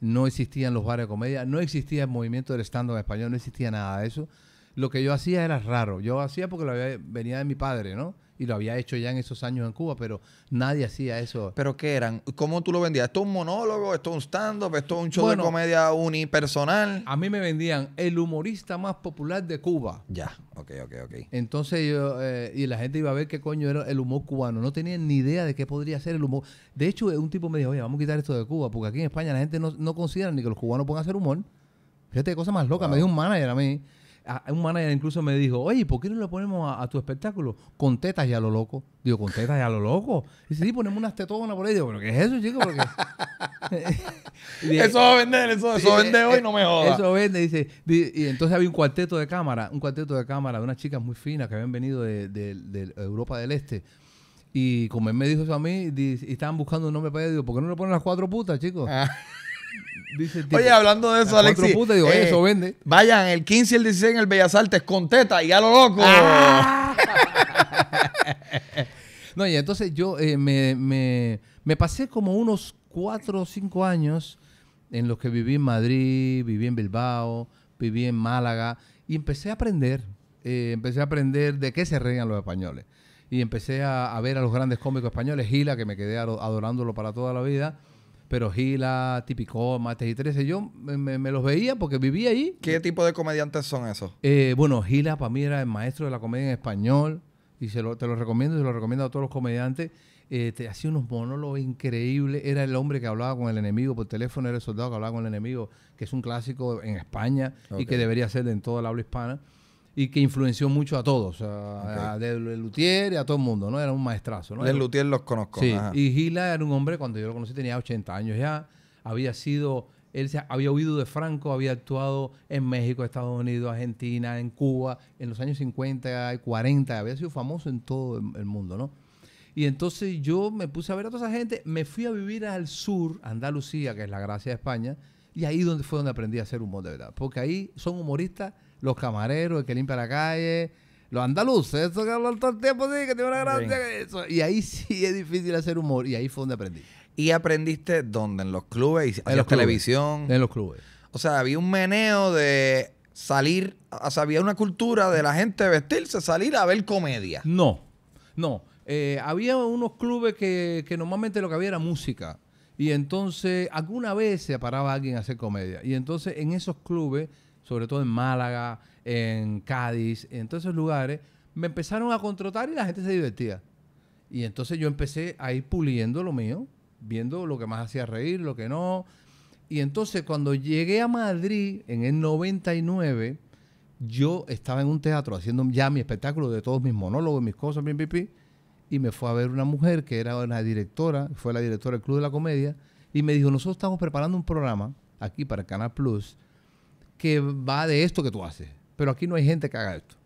No existían los bares de comedia. No existía el movimiento del stand-up español. No existía nada de eso. Lo que yo hacía era raro. Yo hacía porque venía de mi padre, ¿no? Y lo había hecho ya en esos años en Cuba, pero nadie hacía eso. ¿Pero qué eran? ¿Cómo tú lo vendías? ¿Esto es un monólogo? ¿Esto es un stand-up? ¿Esto es un show de comedia unipersonal? A mí me vendían el humorista más popular de Cuba. Ya, ok. Entonces yo, y la gente iba a ver qué coño era el humor cubano. No tenían ni idea de qué podría ser el humor. De hecho, un tipo me dijo, oye, vamos a quitar esto de Cuba, porque aquí en España la gente no considera ni que los cubanos puedan hacer humor. Fíjate, cosa más loca. Wow. Me dijo un manager a mí. Un manager incluso me dijo, oye, ¿por qué no lo ponemos a tu espectáculo? Con tetas y a lo loco. Digo, ¿con tetas y a lo loco? Dice, sí, ponemos unas tetonas por ahí. Digo, ¿pero qué es eso, chico? Eso va a vender, eso va a vender hoy, no me jodas. Eso vende, dice. Y entonces había un cuarteto de cámara de unas chicas muy finas que habían venido de Europa del Este. Y como él me dijo eso a mí, y estaban buscando un nombre para él, digo, ¿por qué no le ponen las cuatro putas, chicos? Dice, oye, hablando de eso, Alexis, putas, digo, eso vende. Vayan el 15 y el 16 en el Bellas Artes con teta y a lo loco. ¡Ah! No, y entonces yo me pasé como unos 4 o 5 años en los que viví en Madrid, viví en Bilbao, viví en Málaga y empecé a aprender de qué se reían los españoles. Y empecé a ver a los grandes cómicos españoles, Gila, que me quedé adorándolo para toda la vida. Pero Gila, Típico, Mate y Trece, yo me los veía porque vivía ahí. ¿Qué tipo de comediantes son esos? Bueno, Gila para mí era el maestro de la comedia en español. Y te lo recomiendo, se lo recomiendo a todos los comediantes. Hacía unos monólogos increíbles. Era el hombre que hablaba con el enemigo por teléfono, era el soldado que hablaba con el enemigo, que es un clásico en España. Okay. Y que debería ser en toda la habla hispana. Y que influenció mucho a todos, a Del Luthier y a todo el mundo, ¿no? Era un maestrazo, ¿no? Del Luthier los conozco. Sí, ajá. Y Gila era un hombre, cuando yo lo conocí tenía 80 años ya, había huido de Franco, había actuado en México, Estados Unidos, Argentina, en Cuba, en los años 50 y 40, había sido famoso en todo el mundo, ¿no? Y entonces yo me puse a ver a toda esa gente, me fui a vivir al sur, a Andalucía, que es la gracia de España, Y ahí donde fue donde aprendí a hacer humor de verdad. Porque ahí son humoristas los camareros, el que limpia la calle, los andaluces, eso que hablan todo el tiempo, sí, que tiene una gracia. Eso. Y ahí sí es difícil hacer humor. Y ahí fue donde aprendí. ¿Y aprendiste dónde? ¿En los clubes? ¿En la televisión? En los clubes. O sea, había un meneo de salir, o sea, había una cultura de la gente vestirse, salir a ver comedia. No, no. Había unos clubes que normalmente lo que había era música. Y entonces, alguna vez se paraba alguien a hacer comedia. Y entonces, en esos clubes, sobre todo en Málaga, en Cádiz, en todos esos lugares, me empezaron a contratar y la gente se divertía. Y entonces yo empecé a ir puliendo lo mío, viendo lo que más hacía reír, lo que no. Y entonces, cuando llegué a Madrid, en el 99, yo estaba en un teatro haciendo ya mi espectáculo de todos mis monólogos, mis cosas, mi pipí. Y me fue a ver una mujer que era una directora, fue la directora del Club de la Comedia, y me dijo, nosotros estamos preparando un programa aquí para Canal Plus que va de esto que tú haces, pero aquí no hay gente que haga esto.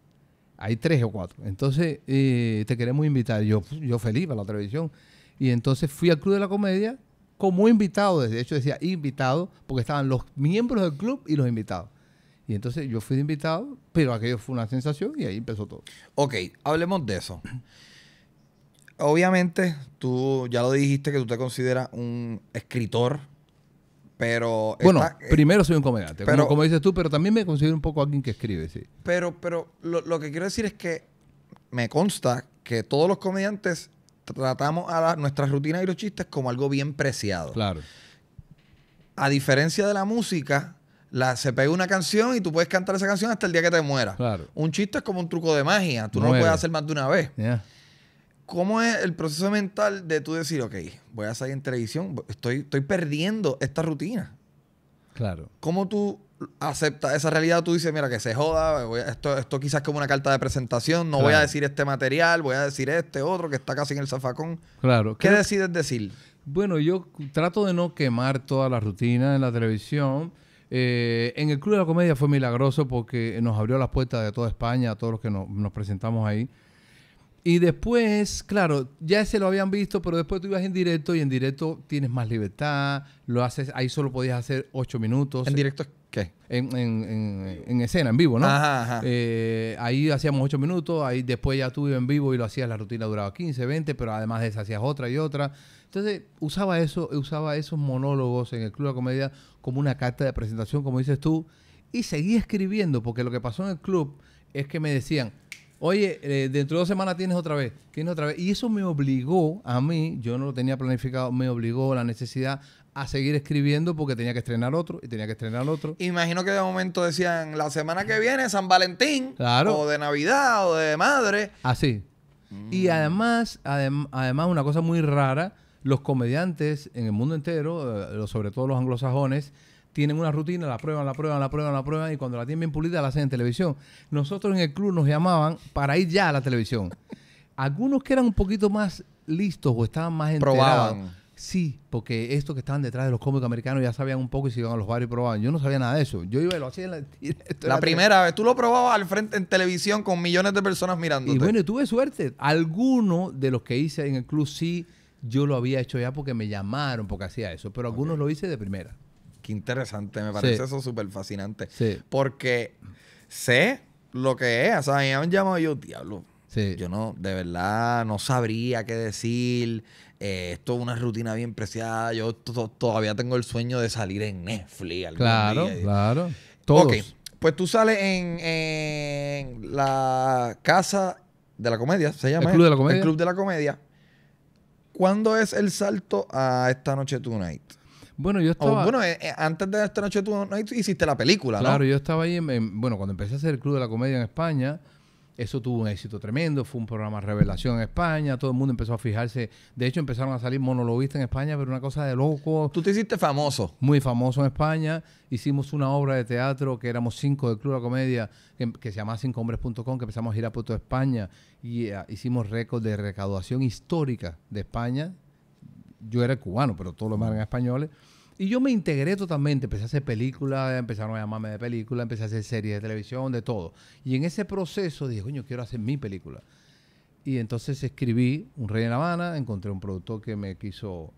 Hay 3 o 4. Entonces, te queremos invitar. Yo feliz para la televisión. Y entonces fui al Club de la Comedia como invitado. De hecho, decía invitado, porque estaban los miembros del club y los invitados. Y entonces yo fui de invitado, pero aquello fue una sensación y ahí empezó todo. Ok, hablemos de eso. Obviamente, tú ya lo dijiste que tú te consideras un escritor, pero... Bueno, primero soy un comediante, pero, como dices tú, pero también me considero un poco alguien que escribe, sí. Pero lo que quiero decir es que me consta que todos los comediantes tratamos a nuestras rutinas y los chistes como algo bien preciado. Claro. A diferencia de la música... se pega una canción y tú puedes cantar esa canción hasta el día que te mueras. Claro. Un chiste es como un truco de magia. Tú no lo puedes hacer más de una vez. Yeah. ¿Cómo es el proceso mental de tú decir, ok, voy a salir en televisión, estoy perdiendo esta rutina? Claro. ¿Cómo tú aceptas esa realidad? Tú dices, mira, que se joda, esto quizás como una carta de presentación, no voy a decir este material, voy a decir este otro que está casi en el zafacón. Claro. ¿Qué decides decir? Bueno, yo trato de no quemar toda la rutina en la televisión. En el Club de la Comedia fue milagroso porque nos abrió las puertas de toda España, a todos los que nos presentamos ahí. Y después, claro, ya se lo habían visto, pero después tú ibas en directo y en directo tienes más libertad, lo haces, ahí solo podías hacer 8 minutos. ¿En directo qué? En escena, en vivo, ¿no? Ajá, ajá. Ahí hacíamos 8 minutos, ahí después ya tú ibas en vivo y lo hacías, la rutina duraba 15, 20, pero además de eso hacías otra y otra. Entonces usaba eso, usaba esos monólogos en el Club de la Comedia como una carta de presentación, como dices tú, y seguí escribiendo, porque lo que pasó en el club es que me decían, oye, dentro de 2 semanas tienes otra vez. Y eso me obligó a mí, yo no lo tenía planificado, me obligó la necesidad a seguir escribiendo porque tenía que estrenar otro y tenía que estrenar otro. Imagino que de momento decían, la semana que viene San Valentín, claro, o de Navidad o de Madre. Así. Y además una cosa muy rara, los comediantes en el mundo entero, sobre todo los anglosajones, tienen una rutina, la prueban, y cuando la tienen bien pulida la hacen en televisión. Nosotros en el club nos llamaban para ir ya a la televisión. Algunos que eran un poquito más listos o estaban más enterados. Probaban. Sí, porque estos que estaban detrás de los cómicos americanos ya sabían un poco y se iban a los bares y probaban. Yo no sabía nada de eso. Yo iba y lo hacía en la primera vez. Tú lo probabas al frente en televisión con millones de personas mirándote. Y bueno, tuve suerte. Algunos de los que hice en el club sí, yo lo había hecho ya porque me llamaron, porque hacía eso. Pero algunos lo hice de primera. Qué interesante, me parece eso súper fascinante. Sí. Porque sé lo que es. O sea, me han llamado yo, diablo. Sí. Yo no, de verdad, no sabría qué decir. Esto es una rutina bien preciada. Yo todavía tengo el sueño de salir en Netflix. Claro, día. Claro. Todos. Ok, pues tú sales en la Casa de la Comedia, se llama. El Club de la Comedia. El Club de la Comedia. ¿Cuándo es el salto a Esta Noche Tonight? Bueno, yo estaba... antes de Esta Noche Tonight hiciste la película, ¿no? Claro, yo estaba ahí bueno, cuando empecé a hacer el Club de la Comedia en España, eso tuvo un éxito tremendo, fue un programa de revelación en España, todo el mundo empezó a fijarse. De hecho, empezaron a salir monologuistas en España, pero una cosa de loco. Tú te hiciste famoso. Muy famoso en España. Hicimos una obra de teatro que éramos 5 del Club de la Comedia, que se llamaba CincoHombres.com, que empezamos a girar por toda España y hicimos récord de recaudación histórica de España. Yo era cubano, pero todos los demás eran españoles. Y yo me integré totalmente. Empecé a hacer películas, empezaron a llamarme de películas, empecé a hacer series de televisión, de todo. Y en ese proceso dije, coño, quiero hacer mi película. Y entonces escribí Un Rey de la Habana, encontré un productor que quiso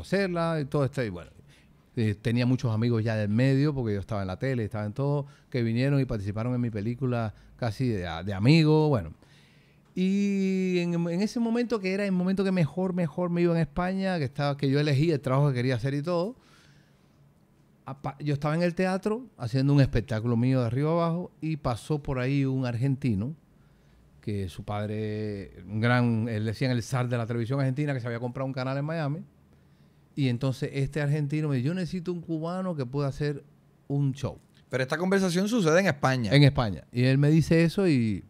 hacerla y todo esto. Y bueno, tenía muchos amigos ya del medio, porque yo estaba en la tele, estaba en todo, que vinieron y participaron en mi película casi de amigos, bueno. Y en ese momento, que era el momento que mejor me iba en España, que yo elegí el trabajo que quería hacer y todo, yo estaba en el teatro haciendo un espectáculo mío de arriba abajo, y pasó por ahí un argentino, que su padre, él decía el zar de la televisión argentina, que se había comprado un canal en Miami. Y entonces este argentino me dijo, yo necesito un cubano que pueda hacer un show. Pero esta conversación sucede en España. En España. Y él me dice eso y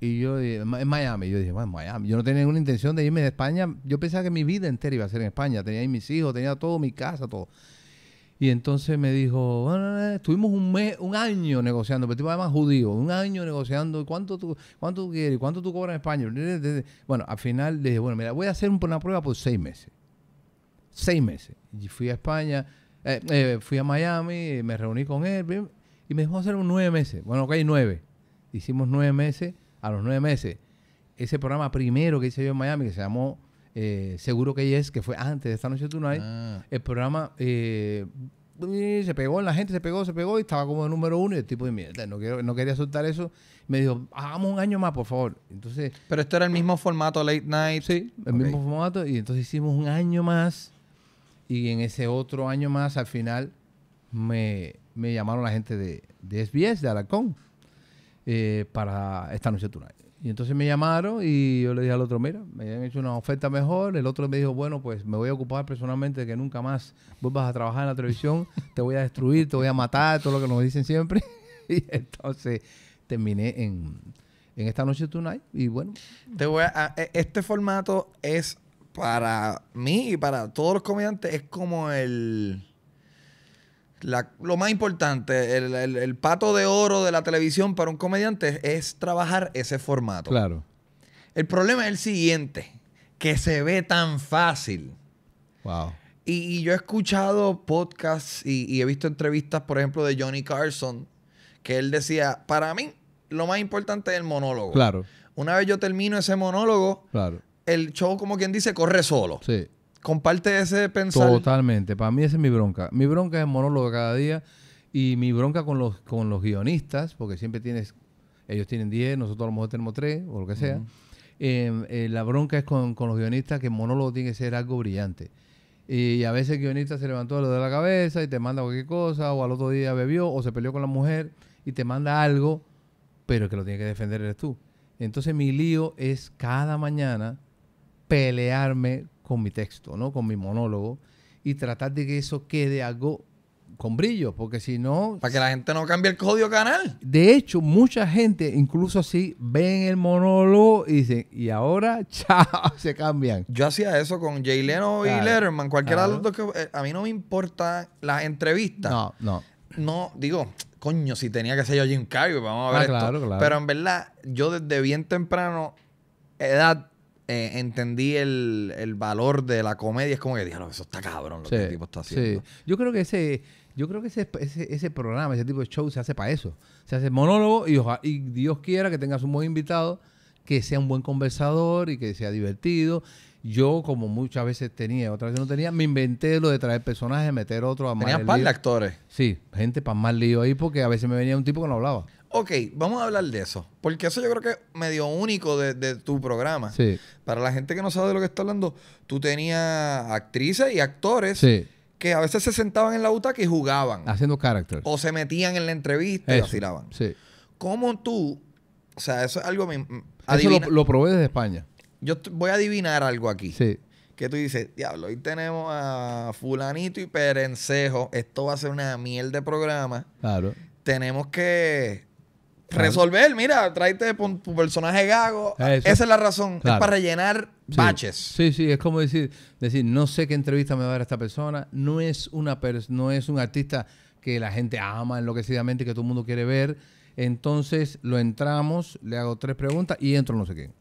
yo dije, en Miami. Yo dije, bueno, en Miami. Yo no tenía ninguna intención de irme de España. Yo pensaba que mi vida entera iba a ser en España. Tenía ahí mis hijos, tenía todo, mi casa, todo. Y entonces me dijo, bueno, estuvimos un año negociando, pero tipo además judío, un año negociando, ¿cuánto tú quieres? ¿Cuánto tú cobras en España? Bueno, al final le dije, bueno, mira, voy a hacer una prueba por 6 meses. 6 meses. Y fui a España, fui a Miami, me reuní con él y me dejó hacer 9 meses. Bueno, ok, 9. Hicimos 9 meses. A los 9 meses, ese programa primero que hice yo en Miami, que se llamó Seguro que Yes, que fue antes de Esta Noche Tonight, el programa se pegó en la gente, se pegó y estaba como de número 1 y el tipo de mierda, no quería soltar eso. Me dijo, hagamos un año más, por favor. Entonces, pero esto era el mismo formato, late night. Sí, el mismo formato. Y entonces hicimos un año más y en ese otro año más al final me llamaron la gente de SBS, de Alarcón, para Esta Noche Tonight. Y entonces me llamaron y yo le dije al otro, mira, me han hecho una oferta mejor. El otro me dijo, bueno, pues me voy a ocupar personalmente de que nunca más vuelvas a trabajar en la televisión, te voy a destruir, te voy a matar, todo lo que nos dicen siempre. Y entonces terminé en Esta Noche Tonight y bueno. Este formato es para mí y para todos los comediantes, es como lo más importante, el pato de oro de la televisión para un comediante es trabajar ese formato. Claro. El problema es el siguiente, que se ve tan fácil. Wow. Y yo he escuchado podcasts y he visto entrevistas, por ejemplo, de Johnny Carson, que él decía, para mí, lo más importante es el monólogo. Claro. Una vez yo termino ese monólogo, claro, el show, como quien dice, corre solo. Sí. Comparte ese pensar. Totalmente. Para mí esa es mi bronca. Mi bronca es el monólogo cada día y mi bronca con los guionistas, porque siempre ellos tienen 10, nosotros a lo mejor tenemos 3 o lo que sea. La bronca es con los guionistas, que el monólogo tiene que ser algo brillante. Y a veces el guionista se levantó de la cabeza y te manda cualquier cosa, o al otro día bebió o se peleó con la mujer y te manda algo, pero el que lo tiene que defender eres tú. Entonces mi lío es cada mañana pelearme con mi texto, ¿no? Con mi monólogo, y tratar de que eso quede algo con brillo, porque si no... Para que la gente no cambie el código canal. De hecho, mucha gente, incluso así, ven el monólogo y dicen, y ahora, chao, se cambian. Yo hacía eso con Jay Leno, claro, y Letterman, cualquiera, claro, de los dos. Que a mí no me importan las entrevistas. No, no. No, digo, coño, si tenía que ser yo Jim Carrey, vamos a ver esto. Claro, claro. Pero en verdad, yo desde bien temprano, entendí el valor de la comedia. Es como que dije, eso está cabrón lo que el tipo está haciendo. Sí. Yo creo que ese programa, ese tipo de show se hace para eso. Se hace monólogo y Dios quiera que tengas un buen invitado, que sea un buen conversador y que sea divertido. Yo, como muchas veces tenía, otras veces no tenía, me inventé lo de traer personajes, meter otro a más. Tenías par de actores. Sí, gente para más lío ahí, porque a veces me venía un tipo que no hablaba. Ok, vamos a hablar de eso, porque eso yo creo que es medio único de tu programa. Sí. Para la gente que no sabe de lo que está hablando, tú tenías actrices y actores, sí, que a veces se sentaban en la butaca y jugaban. Haciendo carácter. O se metían en la entrevista y vacilaban. Sí. ¿Cómo tú? O sea, eso es algo... Eso lo probé desde España. Yo voy a adivinar algo aquí. Sí. Que tú dices, diablo, hoy tenemos a fulanito y perencejo. Esto va a ser una miel de programa. Claro. Tenemos que... resolver, mira, tráete tu personaje gago. Eso. Esa es la razón. Claro. Es para rellenar baches. Sí, sí, es como decir, no sé qué entrevista me va a dar esta persona. No es un artista que la gente ama enloquecidamente, que todo el mundo quiere ver. Entonces lo entramos, le hago 3 preguntas y entro no sé quién.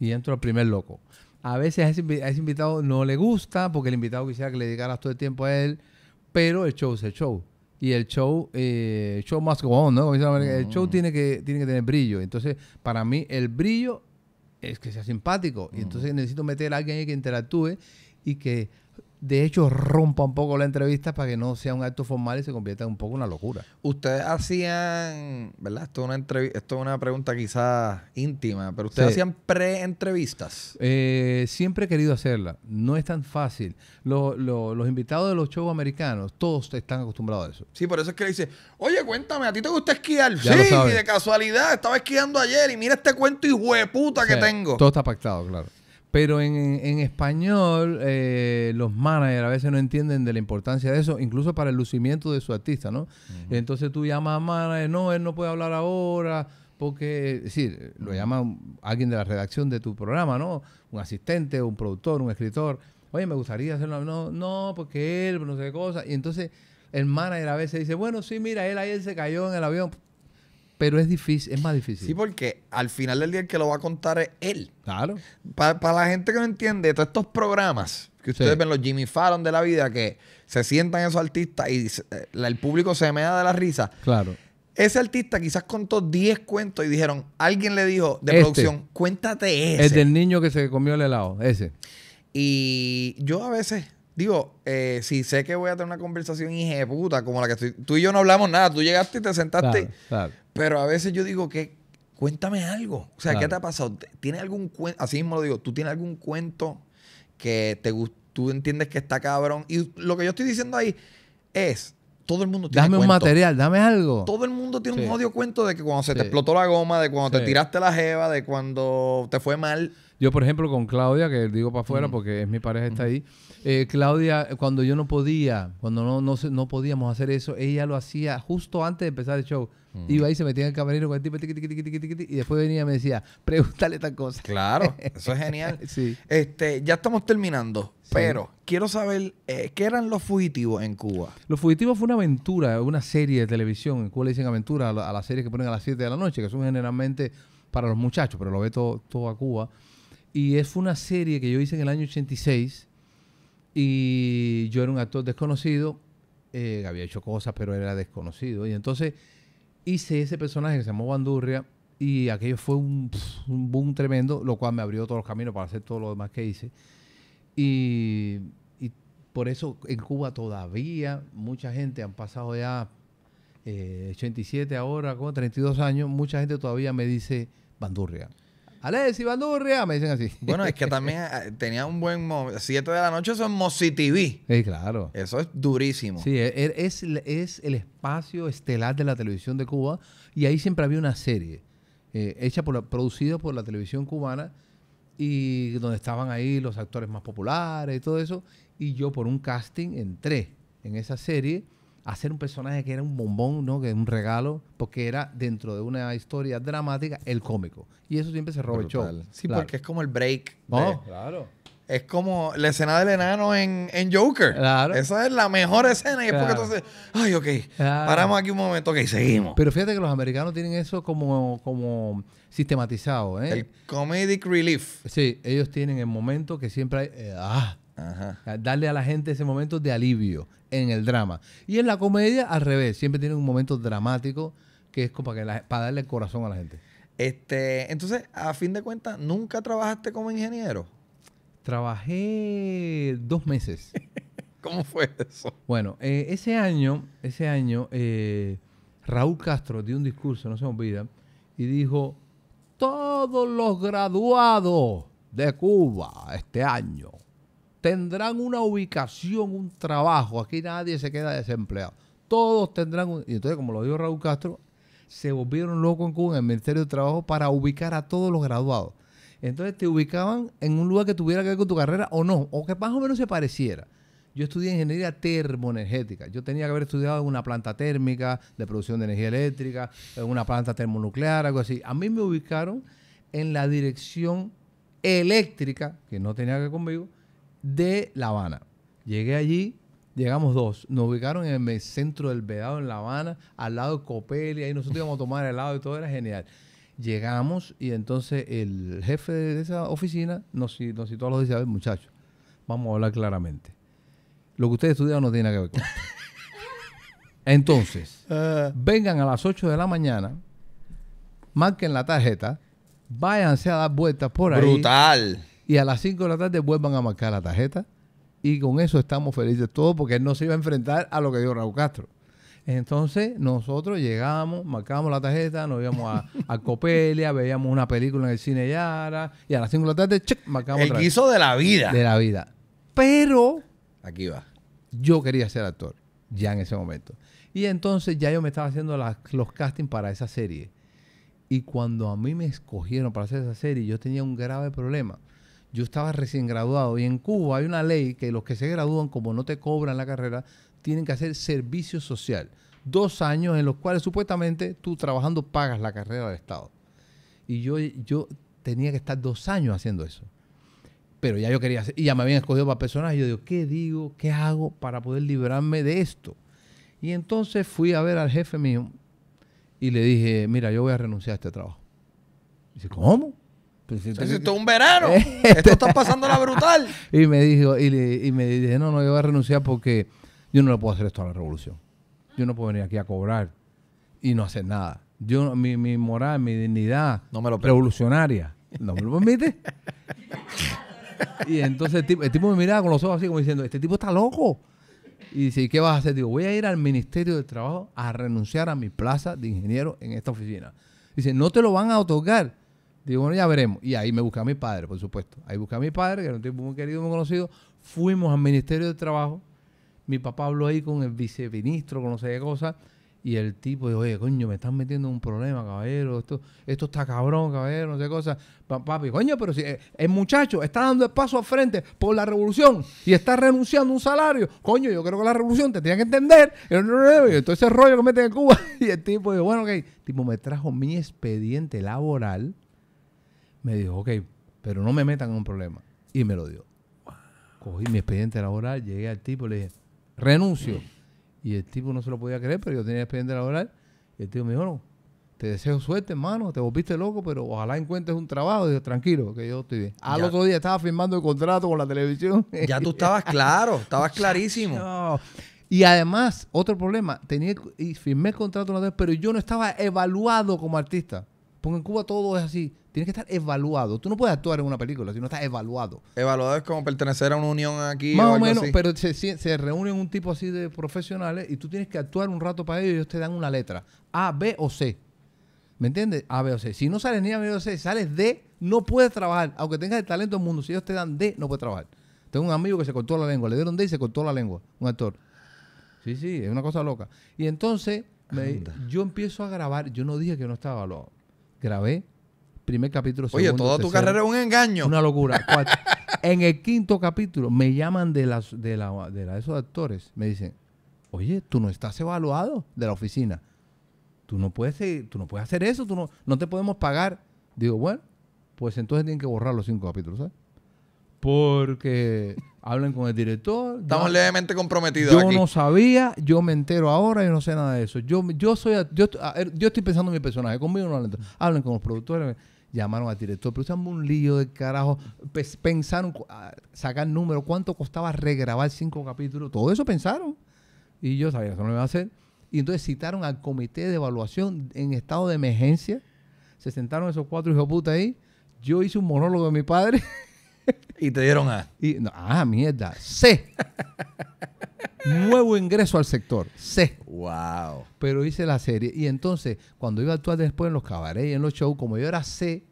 Y entro al primer loco. A veces a ese invitado no le gusta, porque el invitado quisiera que le dedicaras todo el tiempo a él, pero el show es el show. Y el show, show must go on, ¿no? El show tiene que tener brillo. Entonces, para mí, el brillo es que sea simpático. Y entonces necesito meter a alguien que interactúe y que de hecho rompa un poco la entrevista para que no sea un acto formal y se convierta en un poco una locura. Ustedes hacían, ¿verdad? Esto es una pregunta quizás íntima, pero ustedes hacían pre-entrevistas. Siempre he querido hacerla. No es tan fácil. Los invitados de los shows americanos, todos están acostumbrados a eso. Sí, por eso es que le dice, oye, cuéntame, ¿a ti te gusta esquiar? Ya sí, y de casualidad, estaba esquiando ayer y mira este cuento hijueputa que tengo. Todo está pactado, claro. Pero en español, los managers a veces no entienden de la importancia de eso, incluso para el lucimiento de su artista, ¿no? Uh-huh. Entonces tú llamas a manager, no, él no puede hablar ahora, porque, es decir, lo llama alguien de la redacción de tu programa, ¿no? Un asistente, un productor, un escritor. Oye, me gustaría hacerlo, no, porque él, no sé qué cosa. Y entonces el manager a veces dice, bueno, sí, mira, él ayer se cayó en el avión. Pero es difícil, es más difícil. Sí, porque al final del día el que lo va a contar es él. Claro. Para la gente que no entiende, todos estos programas que ustedes ven, los Jimmy Fallon de la vida, que se sientan esos artistas y el público se mea de la risa. Claro. Ese artista quizás contó 10 cuentos y dijeron, alguien le dijo de producción, cuéntate ese. El del niño que se comió el helado, ese. Y yo a veces... digo, si sé que voy a tener una conversación hijeputa como la que estoy... Tú y yo no hablamos nada. Tú llegaste y te sentaste. Claro, claro. Pero a veces yo digo que... cuéntame algo. O sea, claro. ¿Qué te ha pasado? ¿Tienes algún cuento? Así mismo lo digo. ¿Tú tienes algún cuento que te tú entiendes que está cabrón? Y lo que yo estoy diciendo ahí es... todo el mundo tiene cuento. Dame un material, dame algo. Todo el mundo tiene un odio cuento de que cuando se te explotó la goma, de cuando te tiraste la jeva, de cuando te fue mal. Yo, por ejemplo, con Claudia, que digo para afuera porque es mi pareja, está ahí. Claudia, cuando yo no podía, cuando no podíamos hacer eso, ella lo hacía justo antes de empezar el show. Iba ahí, se metía en el camerino con el tipo, y después venía y me decía, pregúntale tal cosa. Claro, eso es genial. Sí. Ya estamos terminando, pero quiero saber, ¿qué eran Los Fugitivos en Cuba? Los Fugitivos fue una aventura, una serie de televisión, en Cuba le dicen aventura a las series que ponen a las 7 de la noche, que son generalmente para los muchachos, pero lo ve toda Cuba. Y es una serie que yo hice en el año 86, y yo era un actor desconocido, había hecho cosas, pero era desconocido, y entonces... hice ese personaje que se llamó Bandurria y aquello fue un boom tremendo, lo cual me abrió todos los caminos para hacer todo lo demás que hice. Y por eso en Cuba todavía mucha gente, han pasado ya 87 ahora, con 32 años, mucha gente todavía me dice Bandurria. Alexis Valdés, me dicen así. Bueno, es que también tenía un buen... 7 de la noche son Mozi TV. Sí, claro. Eso es durísimo. Sí, es el espacio estelar de la televisión de Cuba y ahí siempre había una serie producida por la televisión cubana y donde estaban ahí los actores más populares y todo eso. Y yo por un casting entré en esa serie a hacer un personaje que era un bombón, ¿no? Que es un regalo, porque era dentro de una historia dramática el cómico. Y eso siempre se roba el show. Sí, claro. Porque es como el break. Oh, claro. Es como la escena del enano en Joker. Claro. Esa es la mejor escena. Y es porque entonces, ay, ok, paramos aquí un momento, ok, seguimos. Pero fíjate que los americanos tienen eso como sistematizado, ¿eh? El comedic relief. Sí, ellos tienen el momento que siempre hay... Ajá. Darle a la gente ese momento de alivio en el drama. Y en la comedia, al revés. Siempre tienen un momento dramático que es como para darle el corazón a la gente. Entonces, a fin de cuentas, ¿nunca trabajaste como ingeniero? Trabajé 2 meses. ¿Cómo fue eso? Bueno, ese año Raúl Castro dio un discurso, no se me olvida, y dijo, todos los graduados de Cuba este año tendrán una ubicación, un trabajo. Aquí nadie se queda desempleado. Todos tendrán un... Y entonces, como lo dijo Raúl Castro, se volvieron locos en Cuba, en el Ministerio de Trabajo, para ubicar a todos los graduados. Entonces, te ubicaban en un lugar que tuviera que ver con tu carrera o no, o que más o menos se pareciera. Yo estudié ingeniería termoenergética. Yo tenía que haber estudiado en una planta térmica de producción de energía eléctrica, en una planta termonuclear, algo así. A mí me ubicaron en la dirección eléctrica, que no tenía que ver conmigo, de La Habana. Llegué allí, llegamos 2. Nos ubicaron en el centro del Vedado en La Habana, al lado de Copelia, y nosotros íbamos a tomar helado y todo era genial. Llegamos y entonces el jefe de esa oficina nos citó a los 10 y a ver, muchachos, vamos a hablar claramente. Lo que ustedes estudiaron no tiene nada que ver con esto. Entonces, vengan a las 8 de la mañana, marquen la tarjeta, váyanse a dar vueltas por ahí. Brutal. Y a las 5 de la tarde vuelvan a marcar la tarjeta y con eso estamos felices todos, porque él no se iba a enfrentar a lo que dio Raúl Castro. Entonces nosotros llegamos, marcábamos la tarjeta, nos íbamos a Copelia, veíamos una película en el cine Yara, y a las 5 de la tarde, marcábamos el guiso de la vida. De la vida. Pero aquí va. Yo quería ser actor, ya en ese momento. Y entonces ya yo me estaba haciendo los castings para esa serie. Y cuando a mí me escogieron para hacer esa serie, yo tenía un grave problema. Yo estaba recién graduado. Y en Cuba hay una ley que los que se gradúan, como no te cobran la carrera, tienen que hacer servicio social. 2 años en los cuales supuestamente tú trabajando pagas la carrera del Estado. Y yo tenía que estar 2 años haciendo eso. Pero ya yo quería hacer, y ya me habían escogido para personajes. Yo digo? ¿Qué hago para poder librarme de esto? Y entonces fui a ver al jefe mío y le dije, mira, yo voy a renunciar a este trabajo. Y dice, ¿cómo? Pues esto es un verano. Esto está pasando la brutal. Y me dijo, y me dije, no, yo voy a renunciar porque yo no le puedo hacer esto a la revolución. Yo no puedo venir aquí a cobrar y no hacer nada. Yo, mi moral, mi dignidad no me lo revolucionaria, ¿no me lo permite? Y entonces el tipo me miraba con los ojos así como diciendo, este tipo está loco. Y dice, ¿y qué vas a hacer? Digo, voy a ir al Ministerio del Trabajo a renunciar a mi plaza de ingeniero en esta oficina. Dice, no te lo van a otorgar. Digo, bueno, ya veremos. Y ahí me busqué a mi padre, por supuesto. Ahí busqué a mi padre, que era un tipo muy querido, muy conocido. Fuimos al Ministerio del Trabajo. Mi papá habló ahí con el viceministro, con no sé qué cosa, y el tipo dijo, oye, coño, me están metiendo en un problema, caballero, esto está cabrón, caballero, no sé qué cosa. Papi, coño, pero si el muchacho está dando el paso al frente por la revolución y está renunciando a un salario, coño, yo creo que la revolución te tiene que entender. Entonces el rollo que meten en Cuba. Y el tipo dijo, bueno, ok. El tipo me trajo mi expediente laboral, me dijo, ok, pero no me metan en un problema. Y me lo dio. Cogí mi expediente laboral, llegué al tipo y le dije, renuncio. Y el tipo no se lo podía creer, pero yo tenía expediente laboral. Y el tipo me dijo, no, te deseo suerte, hermano, te volviste loco, pero ojalá encuentres un trabajo. Y dije, tranquilo, que yo estoy bien. Al otro día estaba firmando el contrato con la televisión. Ya tú estabas claro, estabas clarísimo. No. Y además, otro problema, firmé el contrato, pero yo no estaba evaluado como artista. Porque en Cuba todo es así. Tienes que estar evaluado. Tú no puedes actuar en una película si no estás evaluado. Evaluado es como pertenecer a una unión aquí. Más o menos, así. Pero se reúnen un tipo así de profesionales y tú tienes que actuar un rato para ellos y ellos te dan una letra. A, B o C. ¿Me entiendes? A, B o C. Si no sales ni A, B o C, sales D, no puedes trabajar. Aunque tengas el talento del mundo, si ellos te dan D, no puedes trabajar. Tengo un amigo que se cortó la lengua. Le dieron D y se cortó la lengua. Un actor. Sí, es una cosa loca. Y entonces yo empiezo a grabar. Yo no dije que no estaba evaluado. Grabé. Primer capítulo, segundo, oye, toda tercero, tu carrera es un engaño. Una locura. En el 5.º capítulo me llaman de esos actores. Me dicen, oye, tú no estás evaluado de la oficina. Tú no puedes hacer eso. No te podemos pagar. Digo, bueno, pues entonces tienen que borrar los 5 capítulos, ¿sabes? Porque hablen con el director. Estamos levemente comprometidos aquí. Yo no sabía, yo me entero ahora, yo no sé nada de eso. Yo estoy pensando en mi personaje, conmigo no hablen. Hablen con los productores. Llamaron al director, pero usaron un lío de carajo. Pensaron sacar números, cuánto costaba regrabar 5 capítulos. Todo eso pensaron. Y yo sabía que eso no lo iba a hacer. Y entonces citaron al comité de evaluación en estado de emergencia. Se sentaron esos 4 hijos de puta ahí. Yo hice un monólogo de mi padre. Y te dieron A. Mierda. C. Nuevo ingreso al sector. C. Wow. Pero hice la serie. Y entonces, cuando iba a actuar después en los cabarets y en los shows, como yo era C,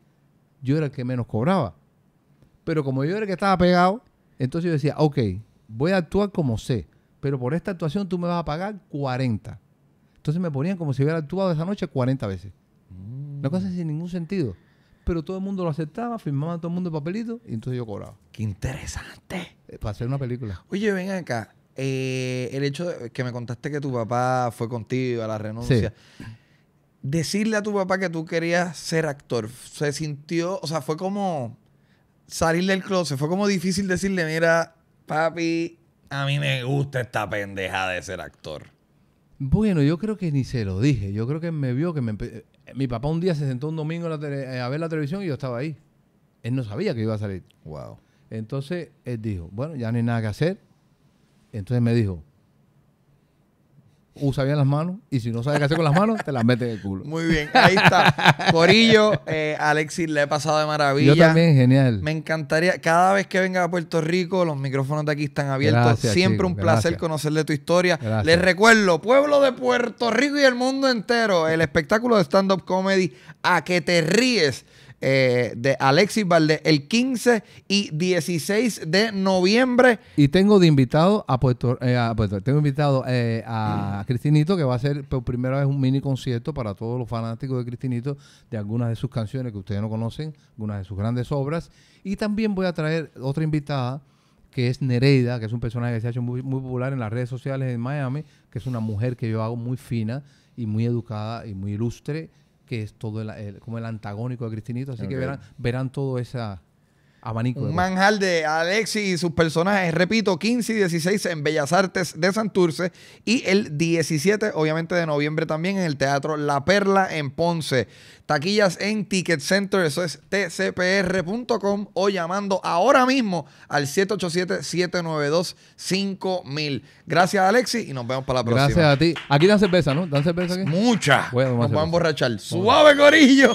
yo era el que menos cobraba. Pero como yo era el que estaba pegado, entonces yo decía, ok, voy a actuar como C, pero por esta actuación tú me vas a pagar 40. Entonces me ponían como si hubiera actuado esa noche 40 veces. Una cosa sin ningún sentido. Pero todo el mundo lo aceptaba, firmaban todo el mundo el papelito y entonces yo cobraba. ¡Qué interesante! Para hacer una película. Oye, ven acá. El hecho de que me contaste que tu papá fue contigo a la renuncia. Sí. Decirle a tu papá que tú querías ser actor, se sintió, o sea, fue como salir del closet. Fue como difícil decirle, mira, papi, a mí me gusta esta pendeja de ser actor. Bueno, yo creo que ni se lo dije. Yo creo que me vio que me... Mi papá un día se sentó un domingo a ver la televisión y yo estaba ahí. Él no sabía que iba a salir. Wow. Entonces, él dijo, bueno, ya no hay nada que hacer. Entonces me dijo, usa bien las manos, y si no sabes qué hacer con las manos, te las metes en el culo. Muy bien, ahí está. Corillo, Alexis, le he pasado de maravilla. Yo también, genial. Me encantaría, cada vez que venga a Puerto Rico, los micrófonos de aquí están abiertos. Gracias, siempre un placer conocerle tu historia. Gracias. Les recuerdo, pueblo de Puerto Rico y el mundo entero, el espectáculo de stand-up comedy A Que Te Ríes, de Alexis Valdés, el 15 y 16 de noviembre. Y tengo de invitado a Cristinito, que va a hacer por primera vez un mini concierto para todos los fanáticos de Cristinito, de algunas de sus canciones que ustedes no conocen, algunas de sus grandes obras. Y también voy a traer otra invitada, que es Nereida, que es un personaje que se ha hecho muy, muy popular en las redes sociales en Miami, que es una mujer que yo hago muy fina y muy educada y muy ilustre, que es todo como el antagónico de Cristinito. Así que verán todo ese abanico. Un manjar de Alexis y sus personajes. Repito, 15 y 16 en Bellas Artes de Santurce. Y el 17, obviamente, de noviembre también en el Teatro La Perla en Ponce. Taquillas en Ticket Center. Eso es tcpr.com o llamando ahora mismo al 787-792-5000. Gracias, Alexis, y nos vemos para la próxima. Gracias a ti. Aquí dan cerveza, ¿no? ¿Dan cerveza aquí? Mucha. Nos vamos a emborrachar. ¡Suave, corillo!